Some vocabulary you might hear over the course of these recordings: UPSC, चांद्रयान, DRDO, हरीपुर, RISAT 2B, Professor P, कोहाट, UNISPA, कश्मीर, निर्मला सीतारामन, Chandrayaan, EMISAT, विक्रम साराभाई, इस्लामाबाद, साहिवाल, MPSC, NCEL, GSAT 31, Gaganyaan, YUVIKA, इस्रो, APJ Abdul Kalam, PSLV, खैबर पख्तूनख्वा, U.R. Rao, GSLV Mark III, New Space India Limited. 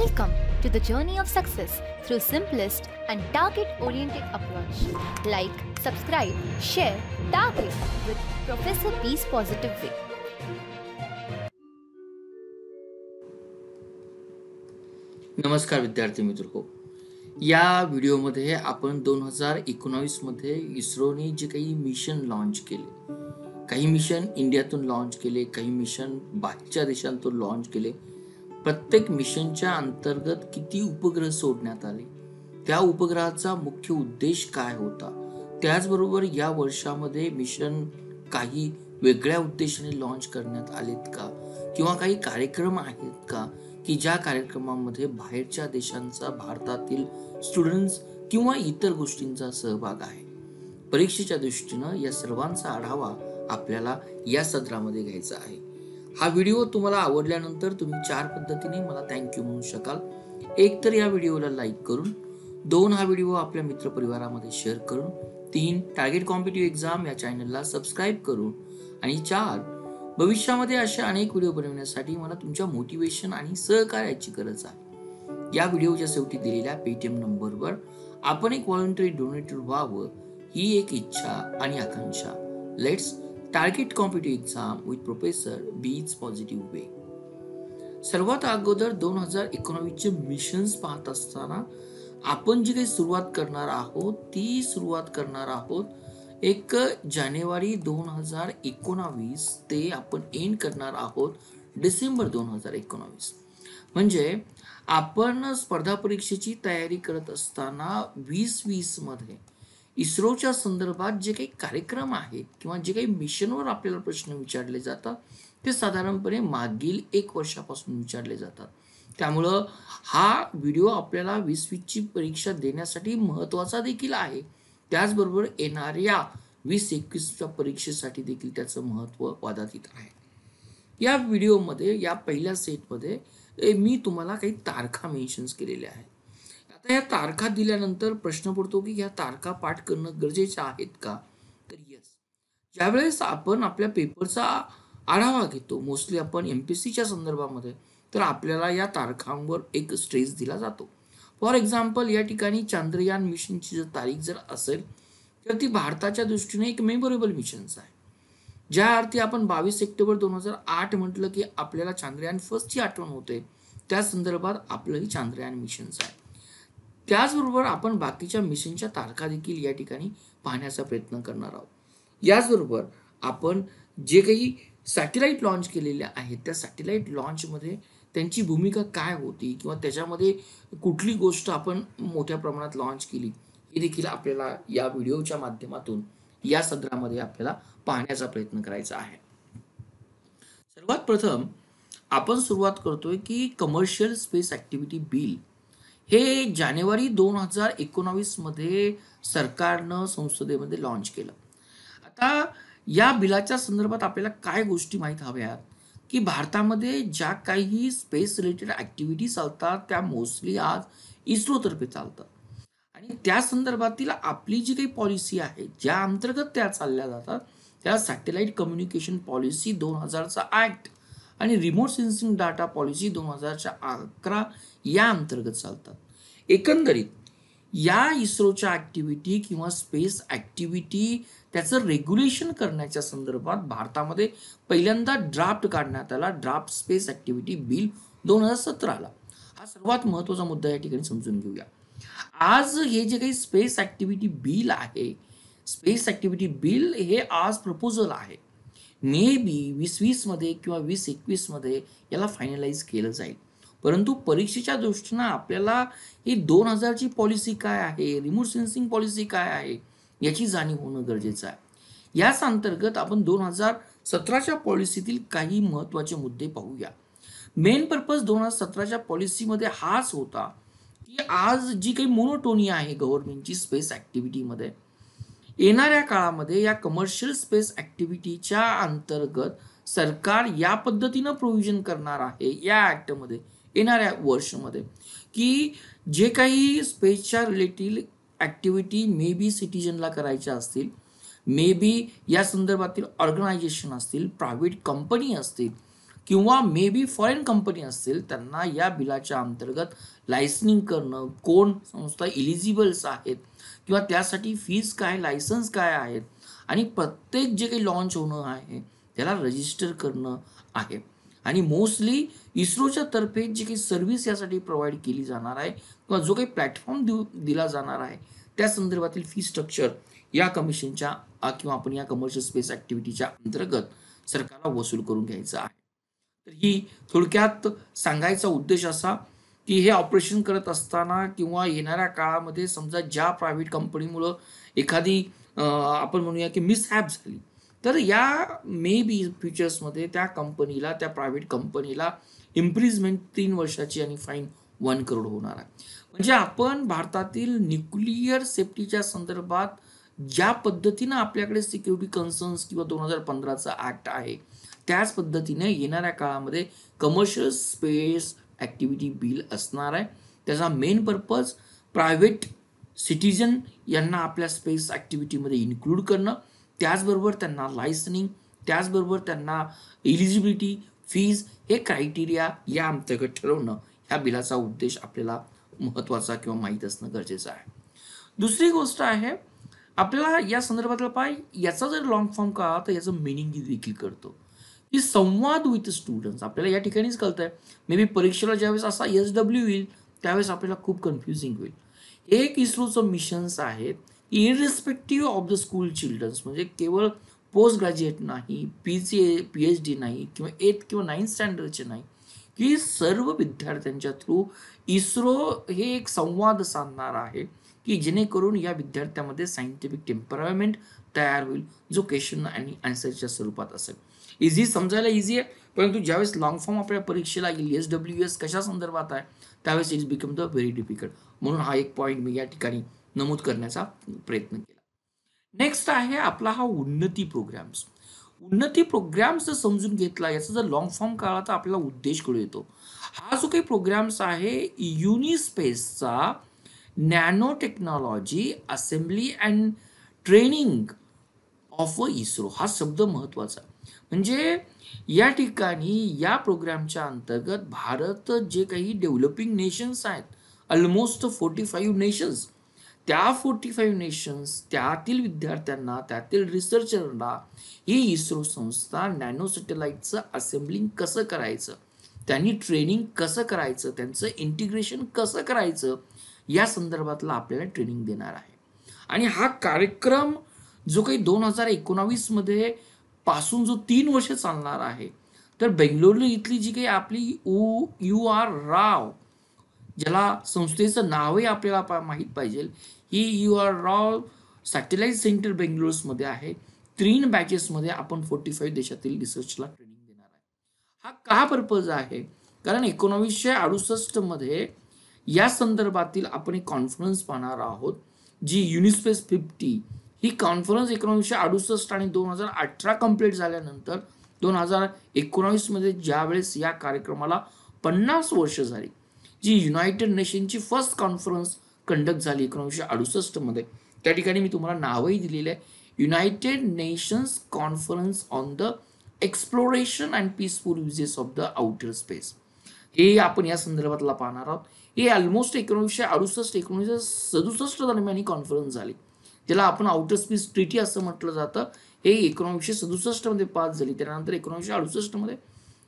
Welcome to the journey of success through simplest and target-oriented approach. Like, subscribe, share, target with Professor P's positive way. नमस्कार विद्यार्थी मित्र हो, या व्हिडिओमध्ये आपण 2019 मध्ये इस्रोने जे काही मिशन लॉन्च केले, काही मिशन इंडियातून लॉन्च केले, काही मिशन बाहेरच्या देशांतून लॉन्च केले, प्रत्येक मिशनच्या अंतर्गत किती उपग्रह सोडण्यात आले, त्या उपग्रहाचा मुख्य उद्देश काय होता, त्याचबरोबर या वर्षामध्ये मिशन काही वेगळ्या उद्देशाने लॉन्च करण्यात आलेत का, किंवा काही कार्यक्रम आहेत का की ज्या कार्यक्रमामध्ये बाहेरच्या देशांचा, भारतातील स्टुडंट्स किंवा इतर गोष्टींचा सहभाग आहे. परीक्षेच्या दृष्टीने या सर्वांचा आढावा आपल्याला या सत्रामध्ये घ्यायचा आहे. हा व्हिडिओ तुम्हाला आवडल्यानंतर तुम्ही चार पद्धतीने मला थँक्यू म्हणू शकाल. एक तर या व्हिडिओला लाईक करून, दोन हा व्हिडिओ आपल्या मित्रपरिवारामध्ये शेअर करून, तीन टार्गेट कॉम्पिटिटिव्ह एक्झाम या चॅनलला सबस्क्राईब करून, आणि चार भविष्यामध्ये अशा अनेक व्हिडिओ बनवण्यासाठी मला तुमच्या मोटिवेशन आणि सहकार्याची गरज आहे. या व्हिडिओच्या शेवटी दिलेल्या पेटीएम नंबरवर आपण एक व्हॉलंटरी डोनेटर व्हावं ही एक इच्छा आणि आकांक्षा. Let's target competitive exam with professor बीज पॉझिटिव्ह वे. सर्वात अगोदर 2019चे मिशन्स पाहत असताना आपण जी काही सुरुवात करणार आहोत ती सुरुवात करणार आहोत 1 जानेवारी 2019 ते आपण एंड करणार आहोत डिसेंबर 2019. म्हणजे आपण स्पर्धा परीक्षेची तयारी करत असताना 2020 मध्ये इस्रोच्या संदर्भात जे काही कार्यक्रम आहेत किंवा जे काही मिशनवर आपल्याला प्रश्न विचारले जातात ते साधारणपणे मागील एक वर्षापासून विचारले जातात. त्यामुळं हा व्हिडिओ आपल्याला 2020ची परीक्षा देण्यासाठी महत्त्वाचा देखील आहे. त्याचबरोबर येणाऱ्या 2021च्या परीक्षेसाठी देखील त्याचं महत्त्व वादातीत आहे. या व्हिडिओमध्ये या पहिल्या सेटमध्ये मी तुम्हाला काही तारखा मेन्शन्स केलेल्या आहेत. आता या तारखा दिल्यानंतर प्रश्न पडतो की या तारखा पाठ करणं गरजेचं आहेत का, तर यस. ज्यावेळेस आपण आपल्या पेपरचा आढावा घेतो, मोस्टली आपण एमपीसीच्या संदर्भामध्ये, तर आपल्याला या तारखांवर एक स्ट्रेस दिला जातो. फॉर एक्झाम्पल, या ठिकाणी चांद्रयान मिशनची जर तारीख जर असेल तर ती भारताच्या दृष्टीने एक मेमोरेबल मिशन्स आहे. ज्या अर्थी आपण 22 सप्टेंबर 2008 म्हटलं की आपल्याला चांद्रयान फर्स्टची आठवण होते, त्या संदर्भात आपलंही चांद्रयान मिशन्स आहे. त्याचबरोबर आपण बाकीच्या मिशनच्या तारखा देखील या ठिकाणी पाहण्याचा प्रयत्न करणार आहोत. याचबरोबर आपण जे काही सॅटेलाईट लॉन्च केलेल्या आहेत त्या सॅटेलाईट लॉन्चमध्ये त्यांची भूमिका काय होती किंवा त्याच्यामध्ये कुठली गोष्ट आपण मोठ्या प्रमाणात लॉन्च केली हे देखील आपल्याला या व्हिडिओच्या माध्यमातून या सत्रामध्ये आपल्याला पाहण्याचा प्रयत्न करायचा आहे. सर्वात प्रथम आपण सुरुवात करतोय की कमर्शियल स्पेस ऍक्टिव्हिटी बिल हे जानेवारी 2019 मध्ये सरकारनं संसदेमध्ये लॉन्च केलं. आता या बिलाच्या संदर्भात आपल्याला काय गोष्टी माहीत हव्यात की भारतामध्ये ज्या काही स्पेस रिलेटेड ऍक्टिव्हिटी चालतात त्या मोस्टली आज इस्रोतर्फे चालतात, आणि त्या संदर्भातील आपली जी काही पॉलिसी आहे ज्या अंतर्गत त्या चालल्या जातात त्या सॅटेलाइट कम्युनिकेशन पॉलिसी 2000चा ऍक्ट आणि रिमोट सेन्सिंग डाटा पॉलिसी 2011 या अंतर्गत चालतात. एकंदरीत या इस्रोच्या ऍक्टिव्हिटी किंवा स्पेस ऍक्टिव्हिटी त्याचं रेग्युलेशन करण्याच्या संदर्भात भारतामध्ये पहिल्यांदा ड्राफ्ट काढण्यात आला, ड्राफ्ट स्पेस ऍक्टिव्हिटी बिल 2017 ला. हा सर्वात महत्त्वाचा मुद्दा या ठिकाणी समजून घेऊया. आज हे जे काही स्पेस ऍक्टिव्हिटी बिल आहे, स्पेस ऍक्टिव्हिटी बिल हे आज प्रपोजल आहे. मे बी 2020 मध्ये किंवा 2021 मध्ये याला फायनलाइज केलं जाईल, परंतु परीक्षेच्या दृष्टीनं आपल्याला ही 2000ची पॉलिसी काय आहे, रिमोट सेन्सिंग पॉलिसी काय आहे याची जाणीव होणं गरजेचं आहे. याच अंतर्गत आपण 2017च्या पॉलिसीतील काही महत्त्वाचे मुद्दे पाहूया. मेन पर्पज 2017च्या पॉलिसीमध्ये हाच होता की आज जी काही मोनोटोनी आहे गव्हर्नमेंटची स्पेस ऍक्टिव्हिटीमध्ये, येणाऱ्या काळामध्ये या कमर्शियल स्पेस ऍक्टिव्हिटीच्या अंतर्गत सरकार या पद्धतीनं प्रोव्हिजन करणार आहे या ऍक्टमध्ये येणाऱ्या वर्षमध्ये की जे काही स्पेसच्या रिलेटेड ऍक्टिव्हिटी मे बी सिटीजनला करायच्या असतील, मे बी या संदर्भातील ऑर्गनायझेशन असतील, प्रायव्हेट कंपनी असतील किंवा मे बी फॉरेन कंपनी असतील त्यांना या बिलाच्या अंतर्गत लायसनिंग करणं, कोण संस्था एलिजिबल्स आहेत किंवा त्यासाठी फीस काय, लायसन्स काय आहेत आणि प्रत्येक जे काही लॉन्च होणं आहे त्याला रजिस्टर करणं आहे। आणि मोस्टली इस्रोच्या तर्फे जी काही सर्व्हिस यासाठी प्रोव्हाइड केली जाणार आहे किंवा जो काही प्लॅटफॉर्म दिला जाणार आहे त्या संदर्भातील फी स्ट्रक्चर या कमिशनच्या किंवा आपण या कमर्शियल स्पेस ॲक्टिव्हिटीच्या अंतर्गत सरकारला वसूल करून घ्यायचं आहे। तर ही थोडक्यात सांगायचा उद्देश असा की हे ऑपरेशन करत असताना किंवा येणाऱ्या काळामध्ये समजा ज्या प्रायव्हेट कंपनीमुळं एखादी आपण म्हणूया की मिसहॅप झाली तर या मे बी फ्युचर्समध्ये त्या कंपनीला, त्या प्रायव्हेट कंपनीला इम्प्रिजमेंट 3 वर्षाची आणि फाईन 1 करोड होणार आहे। म्हणजे आपण भारतातील न्यूक्लिअर सेफ्टीच्या संदर्भात ज्या पद्धतीनं आपल्याकडे सिक्युरिटी कन्सर्न्स किंवा 2015चा ॲक्ट आहे त्याच पद्धतीने येणाऱ्या काळामध्ये कमर्शियल स्पेस ॲक्टिव्हिटी बिल असणार आहे। त्याचा मेन पर्पज प्रायव्हेट सिटीजन यांना आपल्या स्पेस ॲक्टिव्हिटीमध्ये इन्क्लूड करणं, त्याचबरोबर त्यांना लायसनिंग, त्याचबरोबर त्यांना एलिजिबिलिटी, फीज हे क्रायटेरिया या अंतर्गत ठरवणं ह्या बिलाचा उद्देश आपल्याला महत्त्वाचा किंवा माहीत असणं गरजेचं आहे। दुसरी गोष्ट आहे आपल्याला या संदर्भातला याचा जर लॉंग फॉर्म का तर याचं मिनिंग देखील करतो की संवाद विथ स्टुडंट्स आपल्याला या ठिकाणीच कळतं आहे। मे बी परीक्षेला ज्यावेळेस असा SW येईल त्यावेळेस आपल्याला खूप कन्फ्युजिंग होईल। एक इस्रोचं मिशन्स आहेत irrespective of the school childrens, म्हणजे केवळ पोस्ट ग्रॅज्युएट नाही, PhD नाही किंवा 8th किंवा 9th स्टँडर्डचे नाही, की सर्व विद्यार्थ्यांच्या थ्रू इस्रो हे एक संवाद साधणार आहे की जेणेकरून या विद्यार्थ्यांमध्ये सायंटिफिक टेम्परामेंट तयार होईल जो क्वेश्चन आणि आन्सरच्या स्वरूपात असेल। इझी समजायला इझी आहे, परंतु ज्यावेळेस लॉंग फॉर्म आपल्या परीक्षेला येईल SWS कशा संदर्भात आहे त्यावेळेस it's become the very difficult, म्हणून हा एक पॉईंट मी या ठिकाणी नमूद करण्याचा प्रयत्न केला। नेक्स्ट आहे आपला हा उन्नती प्रोग्राम्स। उन्नती प्रोग्राम्स जर समजून घेतला याचा जर लॉंग फॉर्म काढला तर आपल्याला उद्देश कळू येतो। हा जो काही प्रोग्राम्स आहे युनिस्पेसचा nano technology assembly and training of इस्रो हा शब्द महत्त्वाचा, म्हणजे या ठिकाणी या प्रोग्रामच्या अंतर्गत भारत जे काही डेव्हलपिंग नेशन्स आहेत ऑलमोस्ट 45 नेशन्स, त्या 45 नेशन्स त्यातील विद्यार्थ्यांना, त्यातील रिसर्चरला ही इस्रो संस्था नॅनो सॅटेलाईटचं असेंब्लिंग कसं करायचं, त्यांनी ट्रेनिंग कसं करायचं, त्यांचं इंटिग्रेशन कसं करायचं या संदर्भातला आपल्याला ट्रेनिंग देणार आहे। आणि हा कार्यक्रम जो काही 2019 मध्ये पासून जो 3 वर्ष चालणार आहे तर बेंगलोर इथली जी काही आपली U.R. राव ज्याला संस्थेचं नावही आपल्याला माहीत पाहिजे, ही U.R. राव सॅटेलाइट सेंटर बेंगलोरमध्ये आहे। 3 बॅचेसमध्ये आपण 45 देशातील रिसर्चला ट्रेनिंग देणार आहे। हा का पर्पज आहे कारण 1968 मध्ये या संदर्भातील आपण एक कॉन्फरन्स पाहणार आहोत जी युनिस्पेस 50 ही कॉन्फरन्स 1968 आणि 2018 कंप्लीट झाल्यानंतर 2019 मध्ये ज्यावेळेस या कार्यक्रमाला 50 वर्ष झाली, जी युनायटेड नेशनची फर्स्ट कॉन्फरन्स कंडक्ट झाली 1968 मध्ये, त्या ठिकाणी मी तुम्हाला नावही दिलेलं आहे united nations conference on the exploration and peaceful uses of the outer space, हे आपण या संदर्भातला पाहणार आहोत। हे ऑलमोस्ट 1968-1967 दरम्यान ही कॉन्फरन्स झाली, त्याला आपण आउटर स्पेस ट्रिटी असं म्हटलं जातं। हे 1967 मध्ये पास झाली, त्यानंतर 1968 मध्ये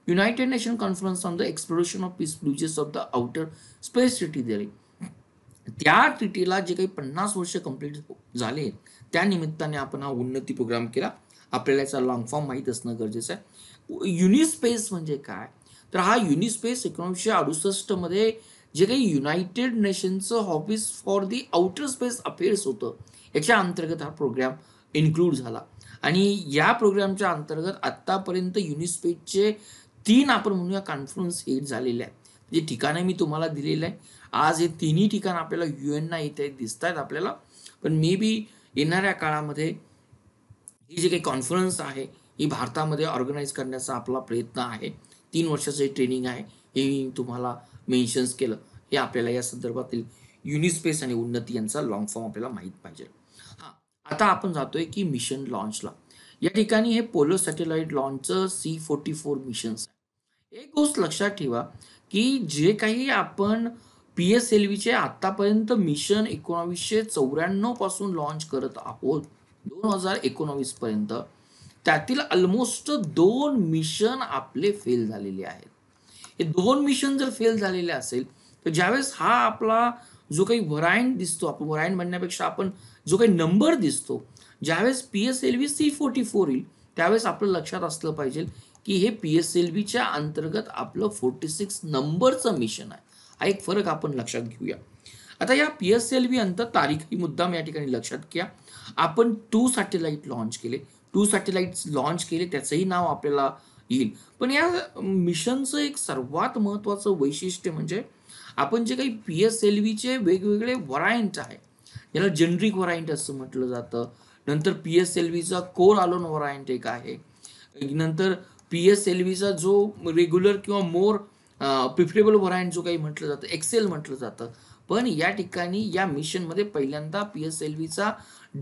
united nation conference on the exploration of peaceful uses of the outer space treaty दिली, त्या ट्रिटीला जे काही 50 वर्ष कंप्लीट झाले त्या निमित्ताने आपण हा उन्नती प्रोग्राम केला। आपल्याला याचा लॉंग फॉर्म माहीत असणं गरजेचं आहे। युनिस्पेस म्हणजे काय तर हा युनिस्पेस 1968 मध्ये जे काही युनायटेड नेशनचं office for the outer space affairs होतं याच्या अंतर्गत हा प्रोग्राम इन्क्लूड झाला आणि या प्रोग्रामच्या अंतर्गत आत्तापर्यंत युनिस्पेसचे 3 आपण म्हणूया कॉन्फरन्स हेड झालेले आहेत, जे ठिकाणं मी तुम्हाला दिलेलं आहे। आज हे तिन्ही ठिकाण आपल्याला UN इथे दिसत आहेत आपल्याला, पण मे बी येणाऱ्या काळामध्ये ही जे काही कॉन्फरन्स आहे ही भारतामध्ये ऑर्गनाईज करण्याचा आपला प्रयत्न आहे। 3 वर्षाचं ट्रेनिंग आहे हे मी तुम्हाला मेन्शन्स केलं। हे आपल्याला या संदर्भातील युनिस्पेस आणि उन्नती यांचा लॉंग फॉर्म आपल्याला माहीत पाहिजे। हां, आता आपण जातोय की मिशन लॉन्चला। या ठिकाणी हे पोलर सॅटेलाइट लॉन्चचं C44 मिशन्स आहे, एक गोष्ट लक्षात ठेवा की जे काही आपण पीएसएलव्हीचे आतापर्यंत मिशन 1994 पासून लॉन्च करत आहोत 2019 पर्यंत, त्यातील ऑलमोस्ट 2 मिशन आपले फेल झालेले आहेत. हे 2 मिशन जर फेल झालेले असेल तर ज्यावेळेस हा आपला जो काही व्हरायंट दिसतो, आपण व्हरायंट म्हणण्यापेक्षा आपण जो काही नंबर दिसतो, ज्यावेळेस पीएसएलव्ही C44 येईल त्यावेळेस आपलं लक्षात असलं पाहिजे की हे पीएसएलव्हीच्या अंतर्गत आपलं 46 नंबरचं मिशन आहे. हा एक फरक आपण लक्षात घेऊया. आता या पीएसएलव्ही अंतर तारीख ही मुद्दाम या ठिकाणी लक्षात घ्या. आपण 2 सॅटेलाइट लॉन्च केले, 2 सॅटेलाइट्स लॉन्च केले, त्याचंही नाव आपल्याला येईल. पण या मिशनचं एक सर्वात महत्त्वाचं वैशिष्ट्य म्हणजे आपण जे काही पीएसएलव्हीचे वेगवेगळे व्हरायंट आहे, याला जेनरिक व्हरायंट असं म्हटलं जातं. नंतर पीएसएलव्हीचा कोर अलोन व्हरायंट एक आहे, नंतर पीएसएलव्हीचा जो रेग्युलर किंवा मोर प्रिफरेबल व्हरायंट जो काही म्हटलं जातं, एक्सेल म्हटलं जातं. पण या ठिकाणी या मिशनमध्ये पहिल्यांदा पीएसएलव्हीचा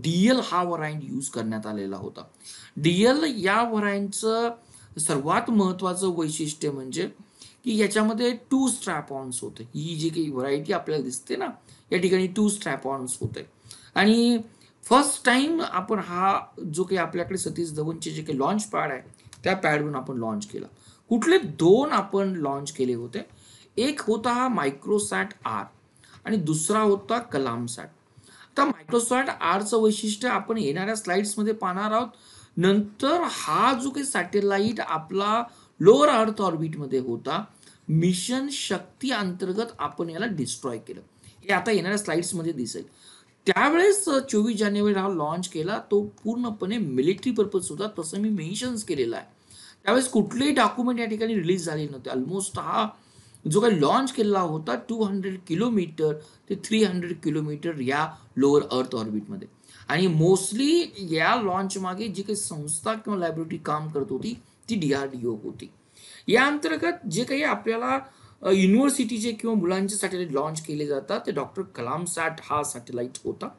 डीएल हा व्हरायंट यूज करण्यात आलेला होता. डीएल या व्हरायंटचं सर्वात महत्त्वाचं वैशिष्ट्य म्हणजे की याच्यामध्ये 2 स्ट्रॅपॉन्स होते. ही जी काही व्हरायटी आपल्याला दिसते ना, या ठिकाणी 2 स्ट्रॅपॉन्स होते. आणि फर्स्ट टाइम आपण हा जो काही आपल्याकडे सतीश धवनचे जे काही लॉन्च पॅड आहे त्या पॅडवरून आपण लॉन्च केला. कुठले 2 आपण लॉन्च केले होते, एक होता हा मायक्रोसॅट R आणि दुसरा होता कलाम सॅट. आता मायक्रोसॅट Rचं वैशिष्ट्य आपण येणाऱ्या स्लाइड्समध्ये पाहणार आहोत. नंतर हा जो काही सॅटेलाइट आपला लोअर अर्थ ऑर्बिटमध्ये होता, मिशन शक्ती अंतर्गत आपण याला डिस्ट्रॉय केलं. हे आता येणाऱ्या स्लाइड्समध्ये दिसेल. त्यावेळेस 24 जानेवारी हा लॉन्च केला, तो पूर्णपणे मिलिटरी पर्पज होता, तसं मी मेन्शन्स केलेला आहे. त्यावेळेस कुठलेही डॉक्युमेंट या ठिकाणी रिलीज झाले नव्हते. ऑलमोस्ट हा जो काही लॉन्च केलेला होता 200 किलोमीटर ते 300 किलोमीटर या लोअर अर्थ ऑर्बिटमध्ये. आणि मोस्टली या लॉन्च मागे जी काही संस्था किंवा लॅबोरेटरी काम करत होती ती DRDO होती. या अंतर्गत जे काही आपल्याला युनिव्हर्सिटीचे किंवा मुलांचे सॅटेलाइट लॉन्च केले जातात ते डॉक्टर कलाम सॅट हा सॅटेलाइट होता.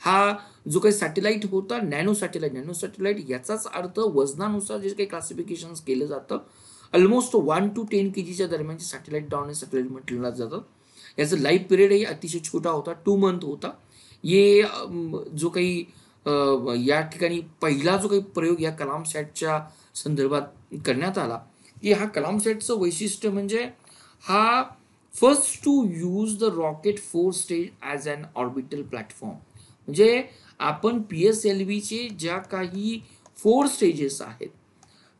हा जो काही सॅटेलाइट होता नॅनो सॅटेलाइट याचाच अर्थ वजनानुसार जे काही क्लासिफिकेशन्स केलं जातं, ऑलमोस्ट 1 to 10 kgच्या दरम्यानचे सॅटेलाइट डाऊन सॅटेलाइट म्हटलं जातं. याचं लाईफ पिरियडही अतिशय छोटा होता, 2 मंथ होता. हे जो काही या ठिकाणी पहिला जो काही प्रयोग या कलाम सॅटच्या संदर्भात करण्यात आला की हा कलाम सॅटचं वैशिष्ट्य म्हणजे हा first to use the rocket 4 stage as an orbital platform. म्हणजे आपण पीएसएलव्हीचे ज्या काही 4 स्टेजेस आहेत,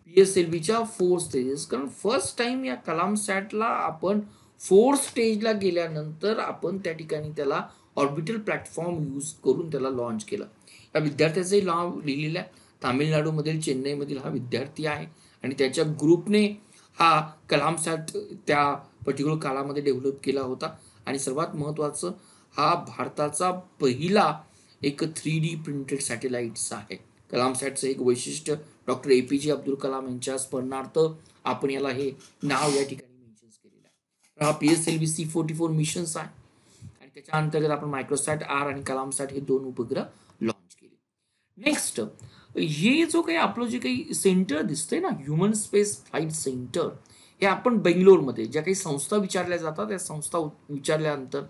पीएसएलव्हीच्या 4 स्टेजेस, कारण फर्स्ट टाइम या कलाम सॅटला आपण 4 स्टेजला गेल्यानंतर आपण त्या ठिकाणी त्याला ऑर्बिटल प्लॅटफॉर्म यूज करून त्याला लॉन्च केलं. या विद्यार्थ्याचे नाव लिहिलेलं आहे. तामिळनाडूमधील चेन्नईमधील हा विद्यार्थी आहे आणि त्याच्या ग्रुपने हा कलाम सॅट त्या पर्टिक्युलर काळामध्ये डेव्हलप केला होता. आणि सर्वात महत्त्वाचं हा भारताचा पहिला एक 3D प्रिंटेड सॅटेलाइट्स आहे. कलाम सॅटचं एक वैशिष्ट्य डॉक्टर APJ अब्दुल कलाम यांच्या स्मरणार्थ आपण याला हे नाव या ठिकाणी मेन्शन्स केलेलं आहे. तर हा PSLV C44 मिशन्स आहे आणि त्याच्या अंतर्गत आपण मायक्रोसॅट R आणि कलाम सॅट हे 2 उपग्रह लॉन्च केले. नेक्स्ट, हे जो काही आपलं जे काही सेंटर दिसतंय ना, ह्युमन स्पेस फ्लाईट सेंटर, हे आपण बेंगलोरमध्ये ज्या काही संस्था विचारल्या जातात त्या संस्था विचारल्यानंतर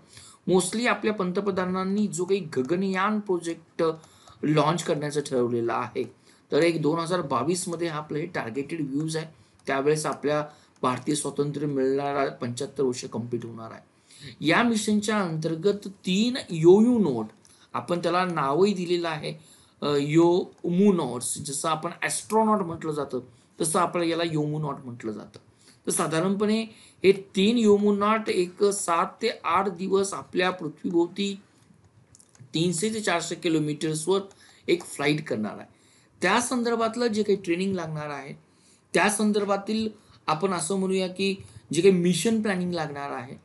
मोस्टली आपल्या पंतप्रधानांनी जो काही गगनयान प्रोजेक्ट लॉन्च करण्याचं ठरवलेलं आहे. तर एक 2022मध्ये आपलं हे टार्गेटेड व्ह्यूज आहे. त्यावेळेस आपल्या भारतीय स्वातंत्र्य मिळणारा 75 वर्ष कंप्लीट होणार आहे. या मिशनच्या अंतर्गत 3 योयू नोट आपण त्याला नावही दिलेलं आहे. योमूनॉट्स, जसं आपण ॲस्ट्रॉनॉट म्हटलं जातं तसं आपल्याला याला योमूनॉट म्हटलं जातं. तर साधारणपणे हे 3 योमूनॉट एक 7 ते 8 दिवस आपल्या पृथ्वीभोवती 300 ते 400 किलोमीटर्सवर एक फ्लाईट करणार आहे. त्या संदर्भातलं जे काही ट्रेनिंग लागणार आहे, त्या संदर्भातील आपण असं म्हणूया की जे काही मिशन प्लॅनिंग लागणार आहे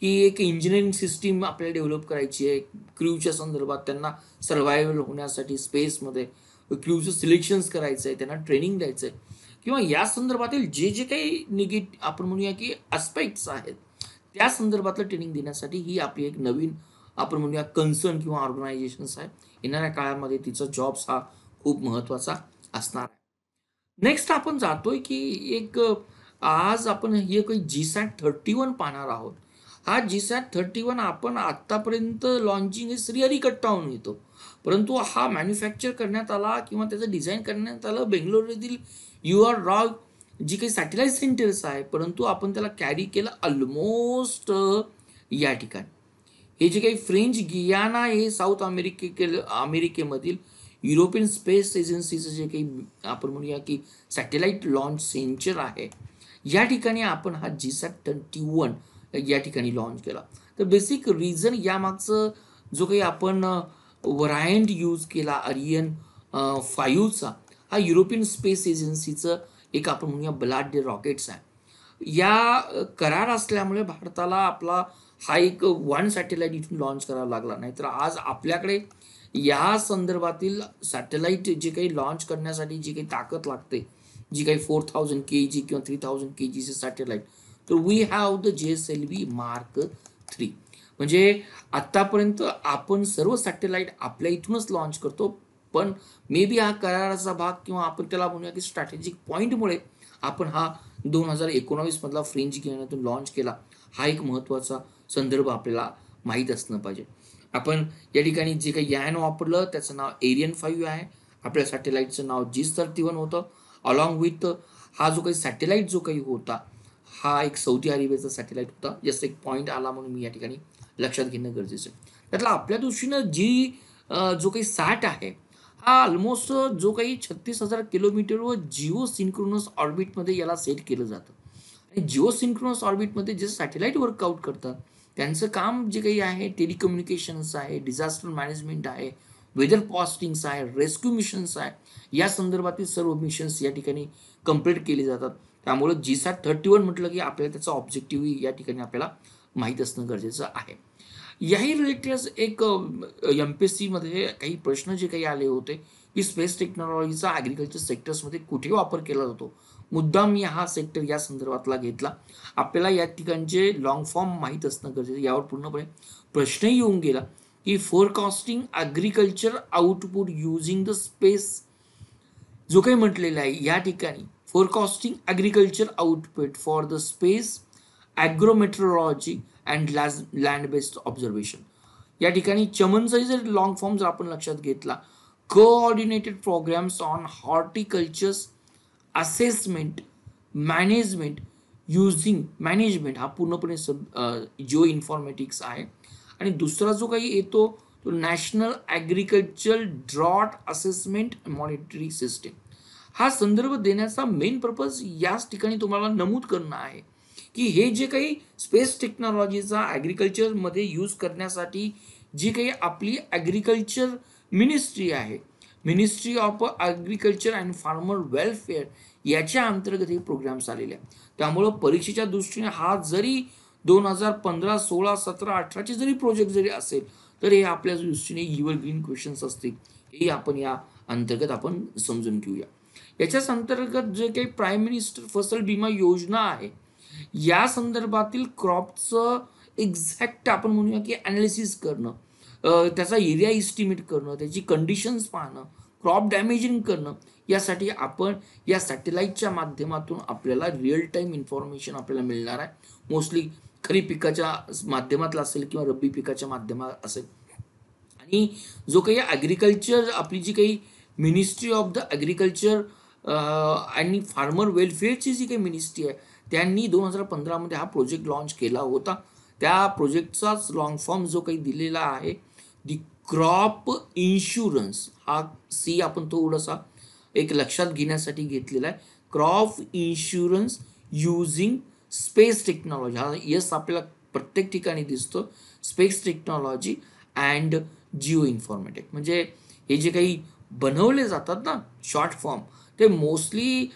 की एक इंजिनिअरिंग सिस्टीम आपल्याला डेव्हलप करायची आहे क्रूच्या संदर्भात. त्यांना सर्वायवल होण्यासाठी स्पेसमध्ये क्रूचं सिलेक्शन्स करायचं आहे, त्यांना ट्रेनिंग द्यायचं आहे, किंवा या संदर्भातील जे जे काही निगेटिव्ह आपण म्हणूया की आस्पेक्ट्स आहेत त्या संदर्भातलं ट्रेनिंग देण्यासाठी ही आपली एक नवीन आपण म्हणूया कन्सर्न किंवा ऑर्गनायझेशन्स आहे. येणाऱ्या काळामध्ये तिचा जॉब्स हा खूप महत्त्वाचा असणार आहे. नेक्स्ट आपण जातोय की एक आज आपण हे काही GSAT 31 पाहणार आहोत। हा GSAT 31 आपण आतापर्यंत लॉन्चिंग हे श्रीहरिकट्टाहून येतो, परंतु हा मॅन्युफॅक्चर करण्यात आला किंवा त्याचं डिझाइन करण्यात आलं बेंगलोर येथील U.R. Rao जी काही सॅटेलाइट सेंटर्स आहे, परंतु आपण त्याला कॅरी केलं ऑलमोस्ट या ठिकाणी। हे जे काही फ्रेंच गियाना हे साऊथ अमेरिकेमधील युरोपियन स्पेस एजन्सीचं जे काही आपण म्हणूया की सॅटेलाइट लॉन्च सेंटर आहे, या ठिकाणी आपण हा GSAT 31 या ठिकाणी लॉन्च केला। तर बेसिक रिजन यामागचं जो काही आपण व्हरायंट यूज केला अरियन 5 चा, हा युरोपियन स्पेस एजन्सीचं एक आपण म्हणूया बलाढ्य रॉकेट्स आहे। या करार असल्यामुळे भारताला आपला हा एक वन सॅटेलाइट इथून लॉन्च करावा लागला, नाहीतर आज आपल्याकडे या संदर्भातील सॅटेलाइट जे काही लॉन्च करण्यासाठी जी काही ताकद लागते, जी काही 4000 kg किंवा 3000 kg चे सॅटेलाइट, तर we have the GSLV Mark III। म्हणजे आतापर्यंत आपण सर्व सॅटेलाइट आपल्या इथूनच लॉन्च करतो, पण मे बी हा कराराचा भाग किंवा आपण त्याला म्हणूया की स्ट्रॅटेजिक पॉइंटमुळे आपण हा 2019 मधला फ्रेंच गियानातून लॉन्च केला। हा एक महत्त्वाचा संदर्भ आपल्याला माहीत असणं पाहिजे। आपण या ठिकाणी जे काही यान वापरलं त्याचं नाव एरियन 5 आहे, आपल्या सॅटेलाइटचं नाव GS 31 होतं। अलॉंग विथ हा जो काही सॅटेलाइट जो काही होता हा एक सौदी अरेबियाचा सॅटेलाइट होता, जस्ट एक पॉइंट आला म्हणून मी या ठिकाणी लक्षात घेणं गरजेचं आहे। त्यातला आपल्या दृष्टीनं जी जो काही साठ आहे हा ऑलमोस्ट जो काही 36,000 किलोमीटरवर जिओ सिंक्रोनस ऑर्बिटमध्ये याला सेट केलं जातं, आणि जिओ सिंक्रोनस ऑर्बिटमध्ये जे सॅटेलाइट वर्कआउट करतात त्यांचं काम जे काही आहे टेलिकम्युनिकेशन्स आहे, डिझास्टर मॅनेजमेंट आहे, वेदर पॉस्टिंग्स आहे, रेस्क्यू मिशन्स आहे, या संदर्भातील सर्व मिशन्स या ठिकाणी कंप्लीट केले जातात। त्यामुळे GSAT 31 म्हटलं की आपल्याला त्याचा ऑब्जेक्टिव्ह या ठिकाणी आपल्याला माहीत असणं गरजेचं आहे। याही रिलेटेड एक MPSC मध्ये काही प्रश्न जे काही आले होते की स्पेस टेक्नॉलॉजीचा ॲग्रिकल्चर सेक्टर्समध्ये कुठे वापर केला जातो, मुद्दा मी हा सेक्टर या संदर्भातला घेतला। आपल्याला या ठिकाणचे लॉंग फॉर्म माहीत असणं गरजेचं, यावर पूर्णपणे प्रश्नही येऊन गेला की forecasting agriculture output using the space जो काही म्हटलेलं आहे या ठिकाणी forecasting agriculture output for the space agrometeorology and land based observation. या ठिकाणी चमनचाही जर लॉंग फॉर्म जर आपण लक्षात घेतला, coordinated programs on horticultures assessment management using management हा पूर्णपणे जिओ इन्फॉर्मॅटिक्स आहे। आणि दुसरा जो काही येतो तो national agriculture drought assessment monitoring system. हा संदर्भ देण्याचा मेन पर्पज याच ठिकाणी तुम्हाला नमूद करणं आहे की हे जे काही स्पेस टेक्नॉलॉजीचा ॲग्रिकल्चरमध्ये यूज करण्यासाठी जी काही आपली ॲग्रिकल्चर मिनिस्ट्री आहे, ministry of agriculture and farmer welfare, याच्या अंतर्गत हे प्रोग्राम्स आलेले आहेत। त्यामुळं परीक्षेच्या दृष्टीने हा जरी 2015, 16, 17, 18 जरी प्रोजेक्ट जरी असेल तर हे आपल्या दृष्टीने एव्हरग्रीन क्वेश्चन्स असतील, हे आपण या अंतर्गत आपण समजून घेऊया। याच्याच अंतर्गत जे काही प्राईम मिनिस्टर फसल बीमा योजना आहे या संदर्भातील क्रॉपचं एक्झॅक्ट आपण म्हणूया की ॲनालिसिस करणं, त्याचा एरिया इस्टिमेट करणं, त्याची कंडिशन्स पाहणं, क्रॉप डॅमेजिंग करणं, यासाठी आपण या सॅटेलाईटच्या माध्यमातून आपल्याला रिअल टाईम इन्फॉर्मेशन आपल्याला मिळणार आहे। मोस्टली खरीप पिकाच्या माध्यमातला असेल किंवा रब्बी पिकाच्या माध्यमात असेल, आणि जो काही ॲग्रिकल्चर आपली जी काही मिनिस्ट्री ऑफ द ॲग्रिकल्चर आणि फार्मर वेलफेअरची जी काही मिनिस्ट्री आहे त्यांनी 2015 मध्ये हा प्रोजेक्ट लॉन्च केला होता। त्या प्रोजेक्टचाच लॉंग फॉर्म जो काही दिलेला आहे दी क्रॉप इन्शुरन्स, हा सी आपण थोडासा एक लक्षात घेण्यासाठी घेतलेला आहे। Crop insurance using space technology, हा यस आपल्याला प्रत्येक ठिकाणी दिसतो। Space technology and geo informatics म्हणजे हे जे काही बनवले जातात ना शॉर्ट फॉर्म, ते मोस्टली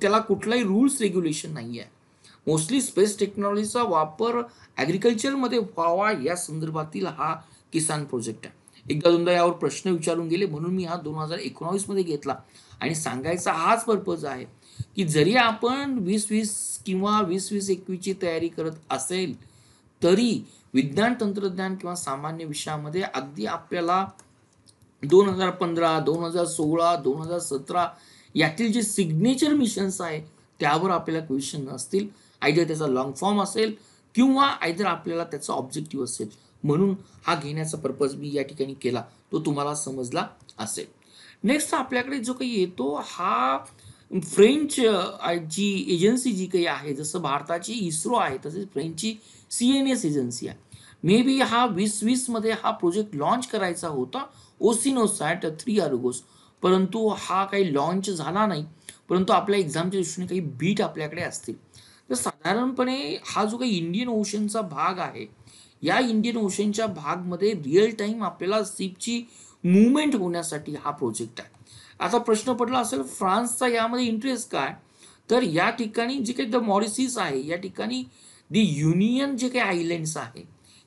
त्याला कुठलाही रूल्स रेग्युलेशन नाही आहे। मोस्टली स्पेस टेक्नॉलॉजीचा वापर ॲग्रिकल्चरमध्ये व्हावा या संदर्भातील हा किसान प्रोजेक्ट आहे। एकदा दोनदा यावर प्रश्न विचारून गेले म्हणून मी हा 2019 मध्ये घेतला, आणि सांगायचा हाच पर्पज आहे की जरी आपण 2020 किंवा 2021 ची तयारी करत असेल तरी विज्ञान तंत्रज्ञान किंवा सामान्य विषयामध्ये अगदी आपल्याला 2015, 2016, 2017 यातील जे सिग्नेचर मिशन्स आहे त्यावर आपल्याला क्वेश्चन असतील, आयदर त्याचा लॉन्ग फॉर्म असेल किंवा आयदर आपल्याला त्याचा ऑब्जेक्टिव्ह असेल, म्हणून हा घेण्याचा पर्पज मी या ठिकाणी केला, तो तुम्हाला समजला असेल। नेक्स्ट आपल्याकडे जो काही येतो हा फ्रेंच जी एजन्सी जी काही आहे, जसं भारताची इस्रो आहे तसेच फ्रेंचची CNS एजन्सी आहे। मे बी हा 2020 मध्ये हा प्रोजेक्ट लॉन्च करायचा होता ओसिनोसॅट 3 आर्गोस, परंतु हा काही लॉन्च झाला नाही, परंतु आपल्या एक्झामच्या दृष्टीने काही बीट आपल्याकडे असतील। तर साधारणपणे हा जो काही इंडियन ओशनचा भाग आहे, या इंडियन ओशनच्या भागमध्ये रिअल टाइम आपल्याला शिपची मूवमेंट होण्यासाठी हा प्रोजेक्ट आहे। आता प्रश्न पडला असेल फ्रान्सचा यामध्ये इंटरेस्ट काय, तर या ठिकाणी जे काही द मॉरिसिस आहे, या ठिकाणी द युनियन जे काही आयलँड्स आहे,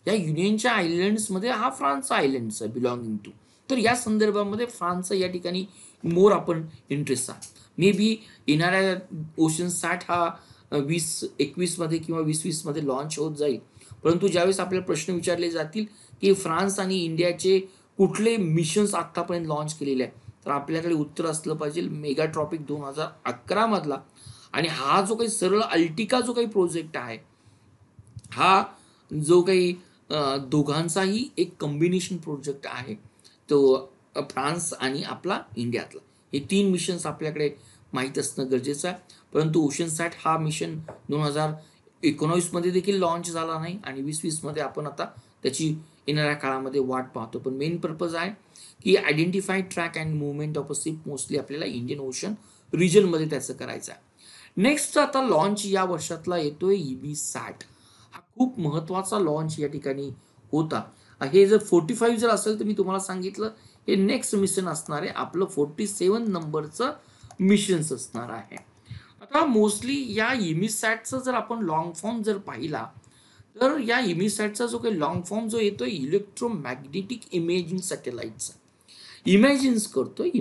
या युनियनच्या आयलँड्समध्ये हा फ्रान्सचा आयलँड्स आहे बिलॉंगिंग टू, तर या संदर्भामध्ये फ्रान्सचा या ठिकाणी मोर आपण इंटरेस्ट आहे। मे बी येणाऱ्या ओशनसॅट हा 2021 मध्ये किंवा 2020 मध्ये लॉन्च होत जाईल, परंतु ज्यावेळेस आपल्याला प्रश्न विचारले जातील की फ्रान्स आणि इंडियाचे कुठले मिशन्स आत्तापर्यंत लॉन्च केलेले आहे, तर आपल्याकडे उत्तर असलं पाहिजे मेगा ट्रॉपिक 2011 मधला, आणि हा जो काही सरळ अल्टिका जो काही प्रोजेक्ट आहे हा जो काही दोघांचाही एक कॉम्बिनेशन प्रोजेक्ट आहे, तो फ्रान्स आणि आपला इंडियातला, हे तीन मिशन्स आपल्याकडे माहीत असणं गरजेचं आहे। परंतु ओशनसॅट हा मिशन 2019 मध्ये देखील लॉन्च झाला नाही आणि 2020 मध्ये आपण आता त्याची येणाऱ्या काळामध्ये वाट पाहतो, पण मेन पर्पज आहे की identify track and movement of a ship, mostly आपल्याला इंडियन ओशन रिजनमध्ये त्याचं करायचं आहे। नेक्स्ट आता लॉन्च या वर्षातला येतोय EMISAT, हा खूप महत्त्वाचा लॉन्च या ठिकाणी होता। हे जर 45 जर असेल तर मी तुम्हाला सांगितलं हे नेक्स्ट मिशन असणार आहे आपलं 47 नंबरचं मिशन्स असणार आहे। आता मोस्टली या EMISATचा जर आपण लॉन्ग फॉर्म जर पाहिला तर या EMISATचा जो काही लॉन्ग फॉर्म जो येतो इलेक्ट्रोमॅग्नेटिक इमेजिंग सॅटेलाइटचा इमॅजिन्स करतोय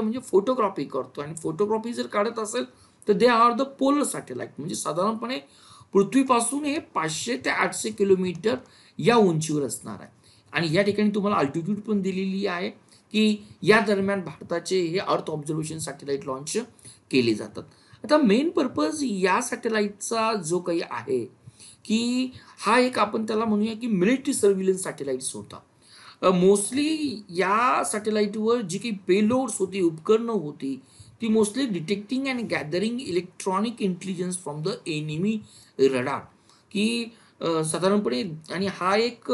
म्हणजे फोटोग्राफी करतो, आणि फोटोग्राफी जर काढत असेल तर they are the polar satellite, म्हणजे साधारणपणे पृथ्वीपासून हे 500 ते 800 किलोमीटर या उंचीवर असणार आहे, आणि या ठिकाणी तुम्हाला अल्टिट्यूड पण दिलेली आहे की या दरम्यान भारताचे हे अर्थ ऑब्झर्वेशन सॅटेलाइट लॉन्च केले जातात। आता मेन पर्पज या सॅटेलाइटचा जो काही आहे की हा एक आपण त्याला म्हणूया की मिलिटरी सर्व्हिलन्स सॅटेलाइट्स होता। मोस्टली या सॅटेलाइटवर जी काही पेलोड्स होती, उपकरणं होती, ती mostly detecting and gathering electronic intelligence from the enemy radar, की साधारणपणे, आणि हा एक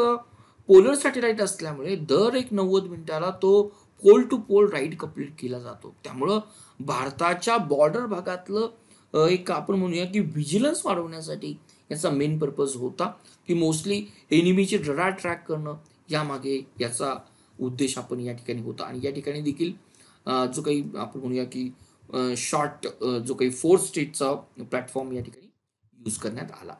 पोलर सॅटेलाइट असल्यामुळे दर एक 90 मिनिटाला तो pole to pole ride complete केला जातो, त्यामुळं भारताच्या बॉर्डर भागातलं एक आपण म्हणूया की व्हिजिलन्स वाढवण्यासाठी याचा मेन पर्पज होता, की मोस्टली एनिमीचे रडार ट्रॅक करणं यामागे याचा उद्देश आपण या ठिकाणी होता। आणि या ठिकाणी देखील जो काही आपण म्हणूया की शॉर्ट जो काही 4 स्टेटचा प्लॅटफॉर्म या ठिकाणी यूज करण्यात आला।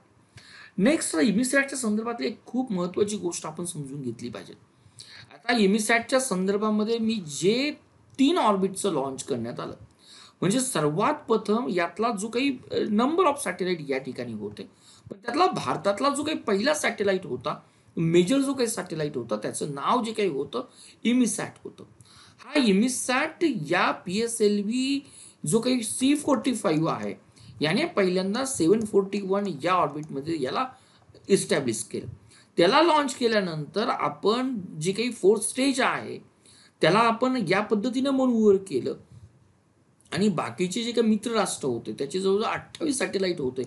नेक्स्ट EMISATच्या संदर्भातली एक खूप महत्त्वाची गोष्ट आपण समजून घेतली पाहिजे। आता EMISATच्या संदर्भामध्ये मी जे 3 ऑर्बिटचं लॉन्च करण्यात आलं, म्हणजे सर्वात प्रथम यातला जो काही नंबर ऑफ सॅटेलाइट या ठिकाणी होते, पण त्यातला भारतातला जो काही पहिला सॅटेलाइट होता, मेजर जो काही सॅटेलाइट होता, त्याचं नाव जे काही होतं EMISAT होतं। हा EMISAT या PSLV जो काही C45 आहे याने पहिल्यांदा 741 या ऑर्बिटमध्ये याला इस्टॅब्लिश केलं। त्याला लॉन्च केल्यानंतर आपण जे काही 4 स्टेज आहे त्याला आपण या पद्धतीनं मनोवर केलं, आणि बाकीचे जे काही मित्रराष्ट्र होते त्याचे जवळजवळ 28 सॅटेलाइट होते,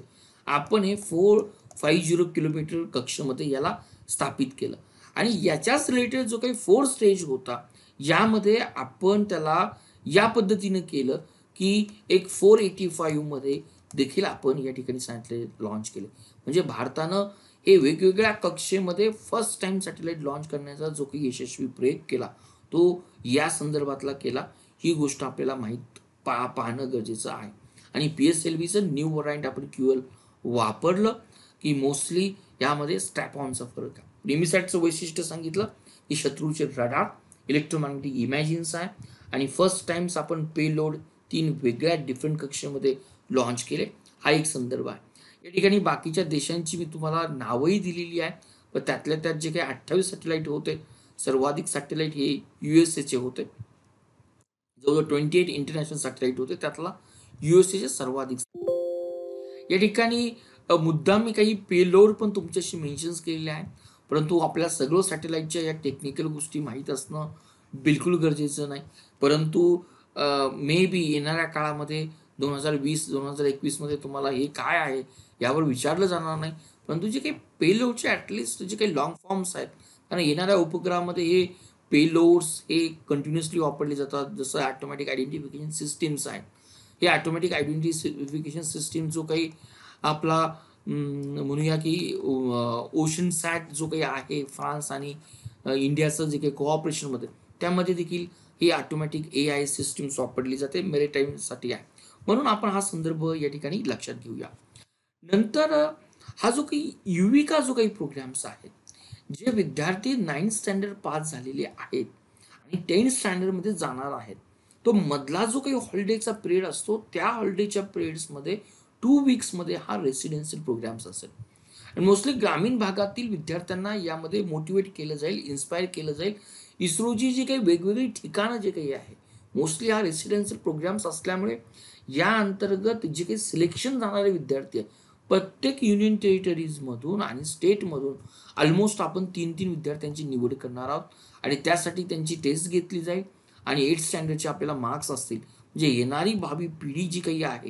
आपण हे 450 किलोमीटर कक्षेमध्ये याला स्थापित केलं, आणि याच्याच रिलेटेड जो काही 4 स्टेज होता यामध्ये आपण त्याला या पद्धतीनं केलं की एक 485 मध्ये देखील आपण या ठिकाणी सॅटेलाइट लॉन्च केले। म्हणजे भारतानं हे वेगवेगळ्या कक्षेमध्ये फर्स्ट टाइम सॅटेलाइट लॉन्च करण्याचा जो काही यशस्वी प्रयोग केला तो या संदर्भातला केला, ही गोष्ट आपल्याला माहीत पाहणं गरजेचं आहे। आणि PSLVचं न्यू व्हरायंट आपण QL वापरलं, की मोस्टली यामध्ये स्ट्रॅप ऑनचा फरक आहे। EMISATचं वैशिष्ट्य सांगितलं की शत्रूचे रडार, इलेक्ट्रोमॅग्नेटिक इमॅजिन्स आहे, आणि फर्स्ट टाइम्स आपण पेलोड 3 वेगळ्या डिफरंट कक्षेमध्ये लॉन्च केले, हा एक संदर्भ आहे। या ठिकाणी बाकीच्या देशांची मी तुम्हाला नावही दिलेली आहे, पण त्यातल्या त्यात जे काही 28 सॅटेलाइट होते, सर्वाधिक सॅटेलाइट हे USA चे होते, जवळजवळ 28 इंटरनॅशनल सॅटेलाइट होते, त्यातला USA चे सर्वाधिक या ठिकाणी मुद्दा मी काही पेलोड पण तुमच्याशी मेन्शन्स केलेले आहे, परंतु आपल्याला सगळं सॅटेलाइटच्या या टेक्निकल गोष्टी माहीत असणं बिलकुल गरजेचं नाही. परंतु मे बी येणाऱ्या काळामध्ये 2020-2021मध्ये तुम्हाला हे काय आहे यावर विचारलं जाणार नाही, परंतु जे काही पेलोडचे ॲटलिस्ट जे काही लॉंग फॉर्म्स आहेत, कारण येणाऱ्या उपक्रमामध्ये हे पेलोड्स हे कंटिन्युअसली वापरले जातात. जसं ॲटोमॅटिक आयडेंटिफिकेशन सिस्टीम्स आहेत, हे ॲटोमॅटिक आयडेंटिफिकेशन सिस्टीम जो काही आपला म्हणूया की ओशन सॅट जो काही आहे फ्रान्स आणि इंडियाचं जे काही कोऑपरेशनमध्ये, त्यामध्ये देखील ही ऑटोमॅटिक AI सिस्टीम्स वापरली जाते मेरिटाईमसाठी आहे. म्हणून आपण हा संदर्भ या ठिकाणी लक्षात घेऊया. नंतर हा जो काही युविका जो काही प्रोग्राम्स आहेत, जे विद्यार्थी 9th स्टँडर्ड पास झालेले आहेत आणि 10th स्टँडर्डमध्ये जाणार आहेत, तो मधला जो काही हॉलिडेचा पिरियड असतो त्या हॉलिडेच्या पिरियड्समध्ये 2 वीक्समध्ये हा रेसिडेन्शियल प्रोग्राम्स असेल आणि मोस्टली ग्रामीण भागातील विद्यार्थ्यांना यामध्ये मोटिवेट केलं जाईल, इन्स्पायर केलं जाईल. इस्रोची जी काही वेगवेगळी ठिकाणं जे काही आहे मोस्टली हा रेसिडेन्शियल प्रोग्राम्स असल्यामुळे या अंतर्गत जे काही सिलेक्शन जाणारे विद्यार्थी आहेत प्रत्येक युनियन टेरिटरीजमधून आणि स्टेटमधून ऑलमोस्ट आपण 3-3 विद्यार्थ्यांची निवड करणार आहोत आणि त्यासाठी त्यांची टेस्ट घेतली जाईल आणि 8th स्टँडर्डचे आपल्याला मार्क्स असतील. म्हणजे येणारी भावी पिढी जी काही आहे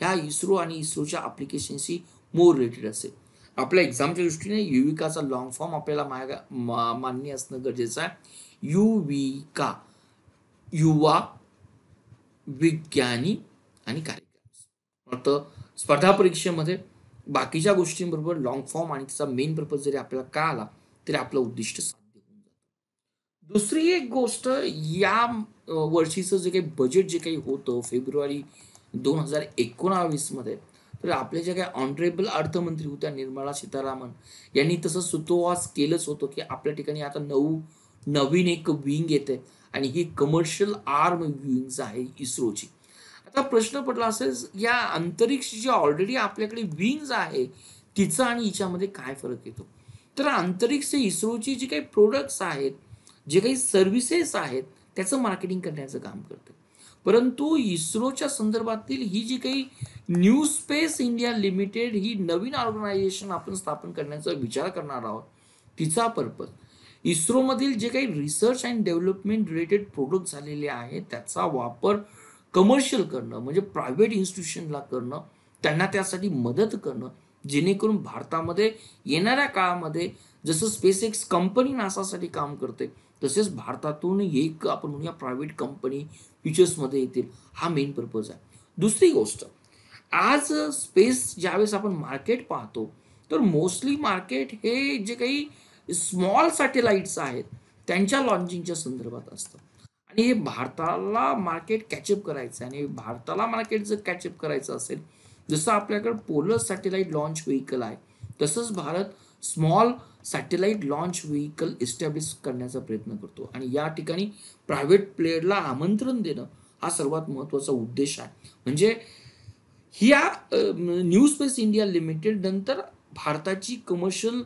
ह्या इस्रो आणि इस्रोच्या ॲप्लिकेशनशी मोर रिलेटेड असेल. आपल्या एक्झामच्या दृष्टीने युविकाचा लॉंग फॉर्म आपल्याला मान्य असणं गरजेचं आहे. युविका, युवा विज्ञानी आणि कार्यक्रम. आता स्पर्धा परीक्षेमध्ये बाकीच्या गोष्टींबरोबर लॉंग फॉर्म आणि त्याचा मेन पर्पज जरी आपल्याला का आला तरी आपलं उद्दिष्ट साध्य होऊन जातं. दुसरी एक गोष्ट, या वर्षीचं जे काही बजेट जे काही होतं फेब्रुवारी 2019 मध्ये, तर आपले जे काही ऑनरेबल अर्थमंत्री होत्या निर्मला सीतारामन यांनी तसं सुतोवास केलंच होतं की आपल्या ठिकाणी आता नवीन एक विंग येते आणि ही कमर्शियल आर्म विंग्स आहे इस्रोची. आता प्रश्न पडला असेल या अंतरिक्ष जी ऑलरेडी आपल्याकडे विंग्स आहे तिचा आणि हिच्यामध्ये काय फरक येतो. तर अंतरिक्ष इस्रोची जी काही प्रोडक्ट्स आहेत, जे काही सर्व्हिसेस आहेत त्याचं मार्केटिंग करण्याचं काम करते. परंतु इस्रोच्या संदर्भातील ही जी काही न्यू स्पेस इंडिया लिमिटेड ही नवीन ऑर्गनायझेशन आपण स्थापन करण्याचा विचार करणार आहोत, तिचा पर्पज इस्रोमधील जे काही research and development related product झालेले आहेत त्याचा वापर कमर्शियल करणं, म्हणजे प्रायव्हेट इन्स्टिट्यूशनला करणं, त्यांना त्यासाठी मदत करणं, जेणेकरून भारतामध्ये येणाऱ्या काळामध्ये जसं स्पेस एक्स कंपनी नासासाठी काम करते तसेच भारतातून एक आपण म्हणूया प्रायव्हेट कंपनी फ्युचर्समध्ये येतील, हा मेन पर्पज आहे. दुसरी गोष्ट, आज स्पेस ज्यावेळेस आपण मार्केट पाहतो तर मोस्टली मार्केट हे जे काही स्मॉल सॅटेलाइट्स आहेत त्यांच्या लॉन्चिंगच्या संदर्भात असतं आणि हे भारताला मार्केट कॅचअप करायचं आहे. आणि भारताला मार्केट जर कॅचअप करायचं असेल, जसं आपल्याकडे पोलर सॅटेलाइट लॉन्च व्हेकल आहे तसंच Bharat small satellite launch vehicle establish करण्याचा प्रयत्न करतो आणि या ठिकाणी प्रायव्हेट प्लेयरला आमंत्रण देणं हा सर्वात महत्त्वाचा उद्देश आहे. म्हणजे ह्या न्यू स्पेस इंडिया लिमिटेड नंतर भारताची कमर्शियल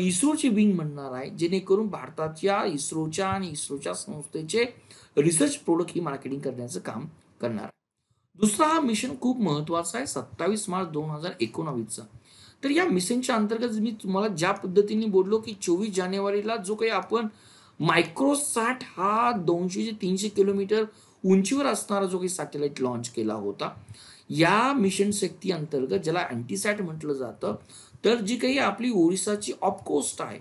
इस्रोची विंग म्हणणार आहे, जेणेकरून भारताच्या इस्रोच्या आणि इस्रोच्या संस्थेचे रिसर्च प्रोडक्ट ही मार्केटिंग करण्याचं काम करणार आहे. दुसरा हा मिशन खूप महत्त्वाचा आहे 27 मार्च 2019चा. तर या मिशनच्या अंतर्गत मी तुम्हाला ज्या पद्धतीने बोललो की 24 जानेवारीला जो काही आपण मायक्रोसॅट हा 200 ते 300 किलोमीटर उंचीवर असणारा जो काही सॅटेलाइट लॉन्च केला होता, या मिशन शक्ती अंतर्गत ज्याला अँटीसॅट म्हटलं जातं, तर जी काही आपली ओरिसाची ऑफकोस्ट आहे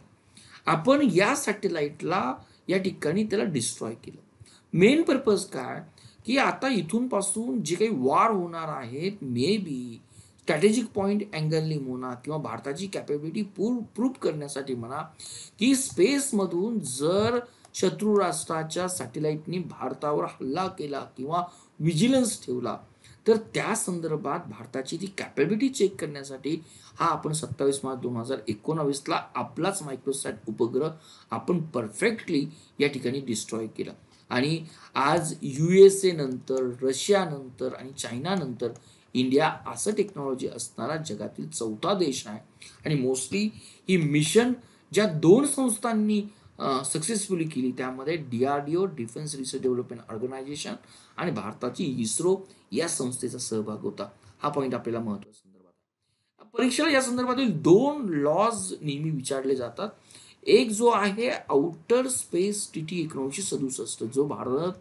आपण या सॅटेलाइटला या ठिकाणी त्याला डिस्ट्रॉय केलं. मेन पर्पज काय की आता इथून पासून जे काही वार होणार आहेत मे बी स्ट्रॅटेजिक पॉईंट अँगलने म्हणा किंवा भारताची कॅपेबिलिटी प्रूव्ह करण्यासाठी म्हणा की स्पेसमधून जर शत्रू राष्ट्राच्या सॅटेलाइटनी भारतावर हल्ला केला किंवा व्हिजिलन्स ठेवला तर त्या संदर्भात भारताची ती कॅपेबिलिटी चेक करण्यासाठी हा आपण 27 मार्च 2019ला आपलाच मायक्रोसॅट उपग्रह आपण परफेक्टली या ठिकाणी डिस्ट्रॉय केला. आणि आज USA नंतर, रशियानंतर आणि चायनानंतर इंडिया असं टेक्नॉलॉजी असणारा जगातील 4था देश आहे आणि मोस्टली ही मिशन ज्या 2 संस्थांनी सक्सेसफुली केली त्यामध्ये DRDO defence research development organisation आणि भारताची इस्रो या संस्थेचा सहभाग होता. हा पॉईंट आपल्याला महत्त्वाचा संदर्भात परीक्षेला या संदर्भातील दोन लॉज नेहमी विचारले जातात. एक जो आहे आउटर स्पेस टीटी 1967 जो भारत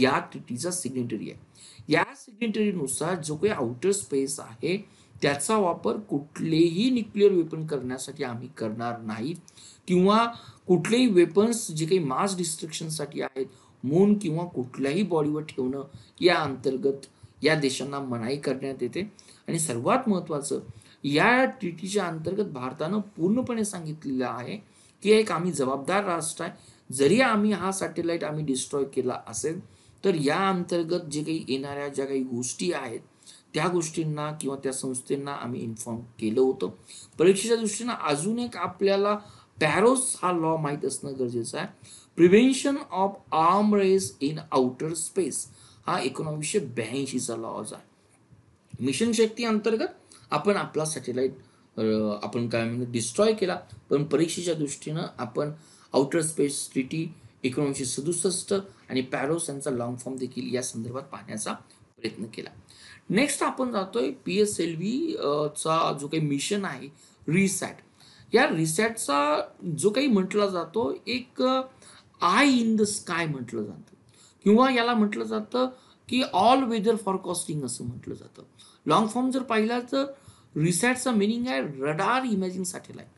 या टीटीचा सिग्नेटरी आहे. या सिग्नेटरीनुसार जो काही आउटर स्पेस आहे त्याचा वापर कुठलेही न्यूक्लिअर वेपन करण्यासाठी आम्ही करणार नाही किंवा कुठलेही वेपन्स जे काही मास डिस्ट्रक्शनसाठी आहेत मून किंवा कुठल्याही बॉडीवर ठेवणं या अंतर्गत या देशांना मनाई करण्यात येते. आणि सर्वात महत्त्वाचं या टीटीच्या अंतर्गत भारतानं पूर्णपणे सांगितलेलं आहे की एक आम्ही जबाबदार राष्ट्र आहे. जरी आम्ही हा सॅटेलाइट आम्ही डिस्ट्रॉय केला असेल तर या अंतर्गत जे काही येणाऱ्या ज्या काही गोष्टी आहेत त्या गोष्टींना किंवा त्या संस्थेंना आम्ही इन्फॉर्म केलं होतं. परीक्षेच्या दृष्टीनं अजून एक आपल्याला पॅरोस हा लॉ माहीत असणं गरजेचं आहे. Prevention of arm race in outer space हा 1982चा लॉज आहे. मिशन शक्ती अंतर्गत आपण आपला सॅटेलाइट आपण काय म्हणतो डिस्ट्रॉय केला पण परीक्षेच्या दृष्टीनं आपण आउटर स्पेस टीटी 1967 आणि पॅरोस यांचा लॉंग फॉर्म देखील या संदर्भात पाहण्याचा प्रयत्न केला. नेक्स्ट आपण जातोय PSLV चा जो काही मिशन आहे रिसॅट. या रिसॅटचा जो काही म्हटला जातो एक आय इन द स्काय म्हटलं जातं किंवा याला म्हटलं जातं की ऑल वेदर फॉरकास्टिंग असं म्हटलं जातं. लॉंग फॉर्म जर पाहिला तर रिसॅटचा मिनिंग आहे रडार इमेजिंग सॅटेलाइट.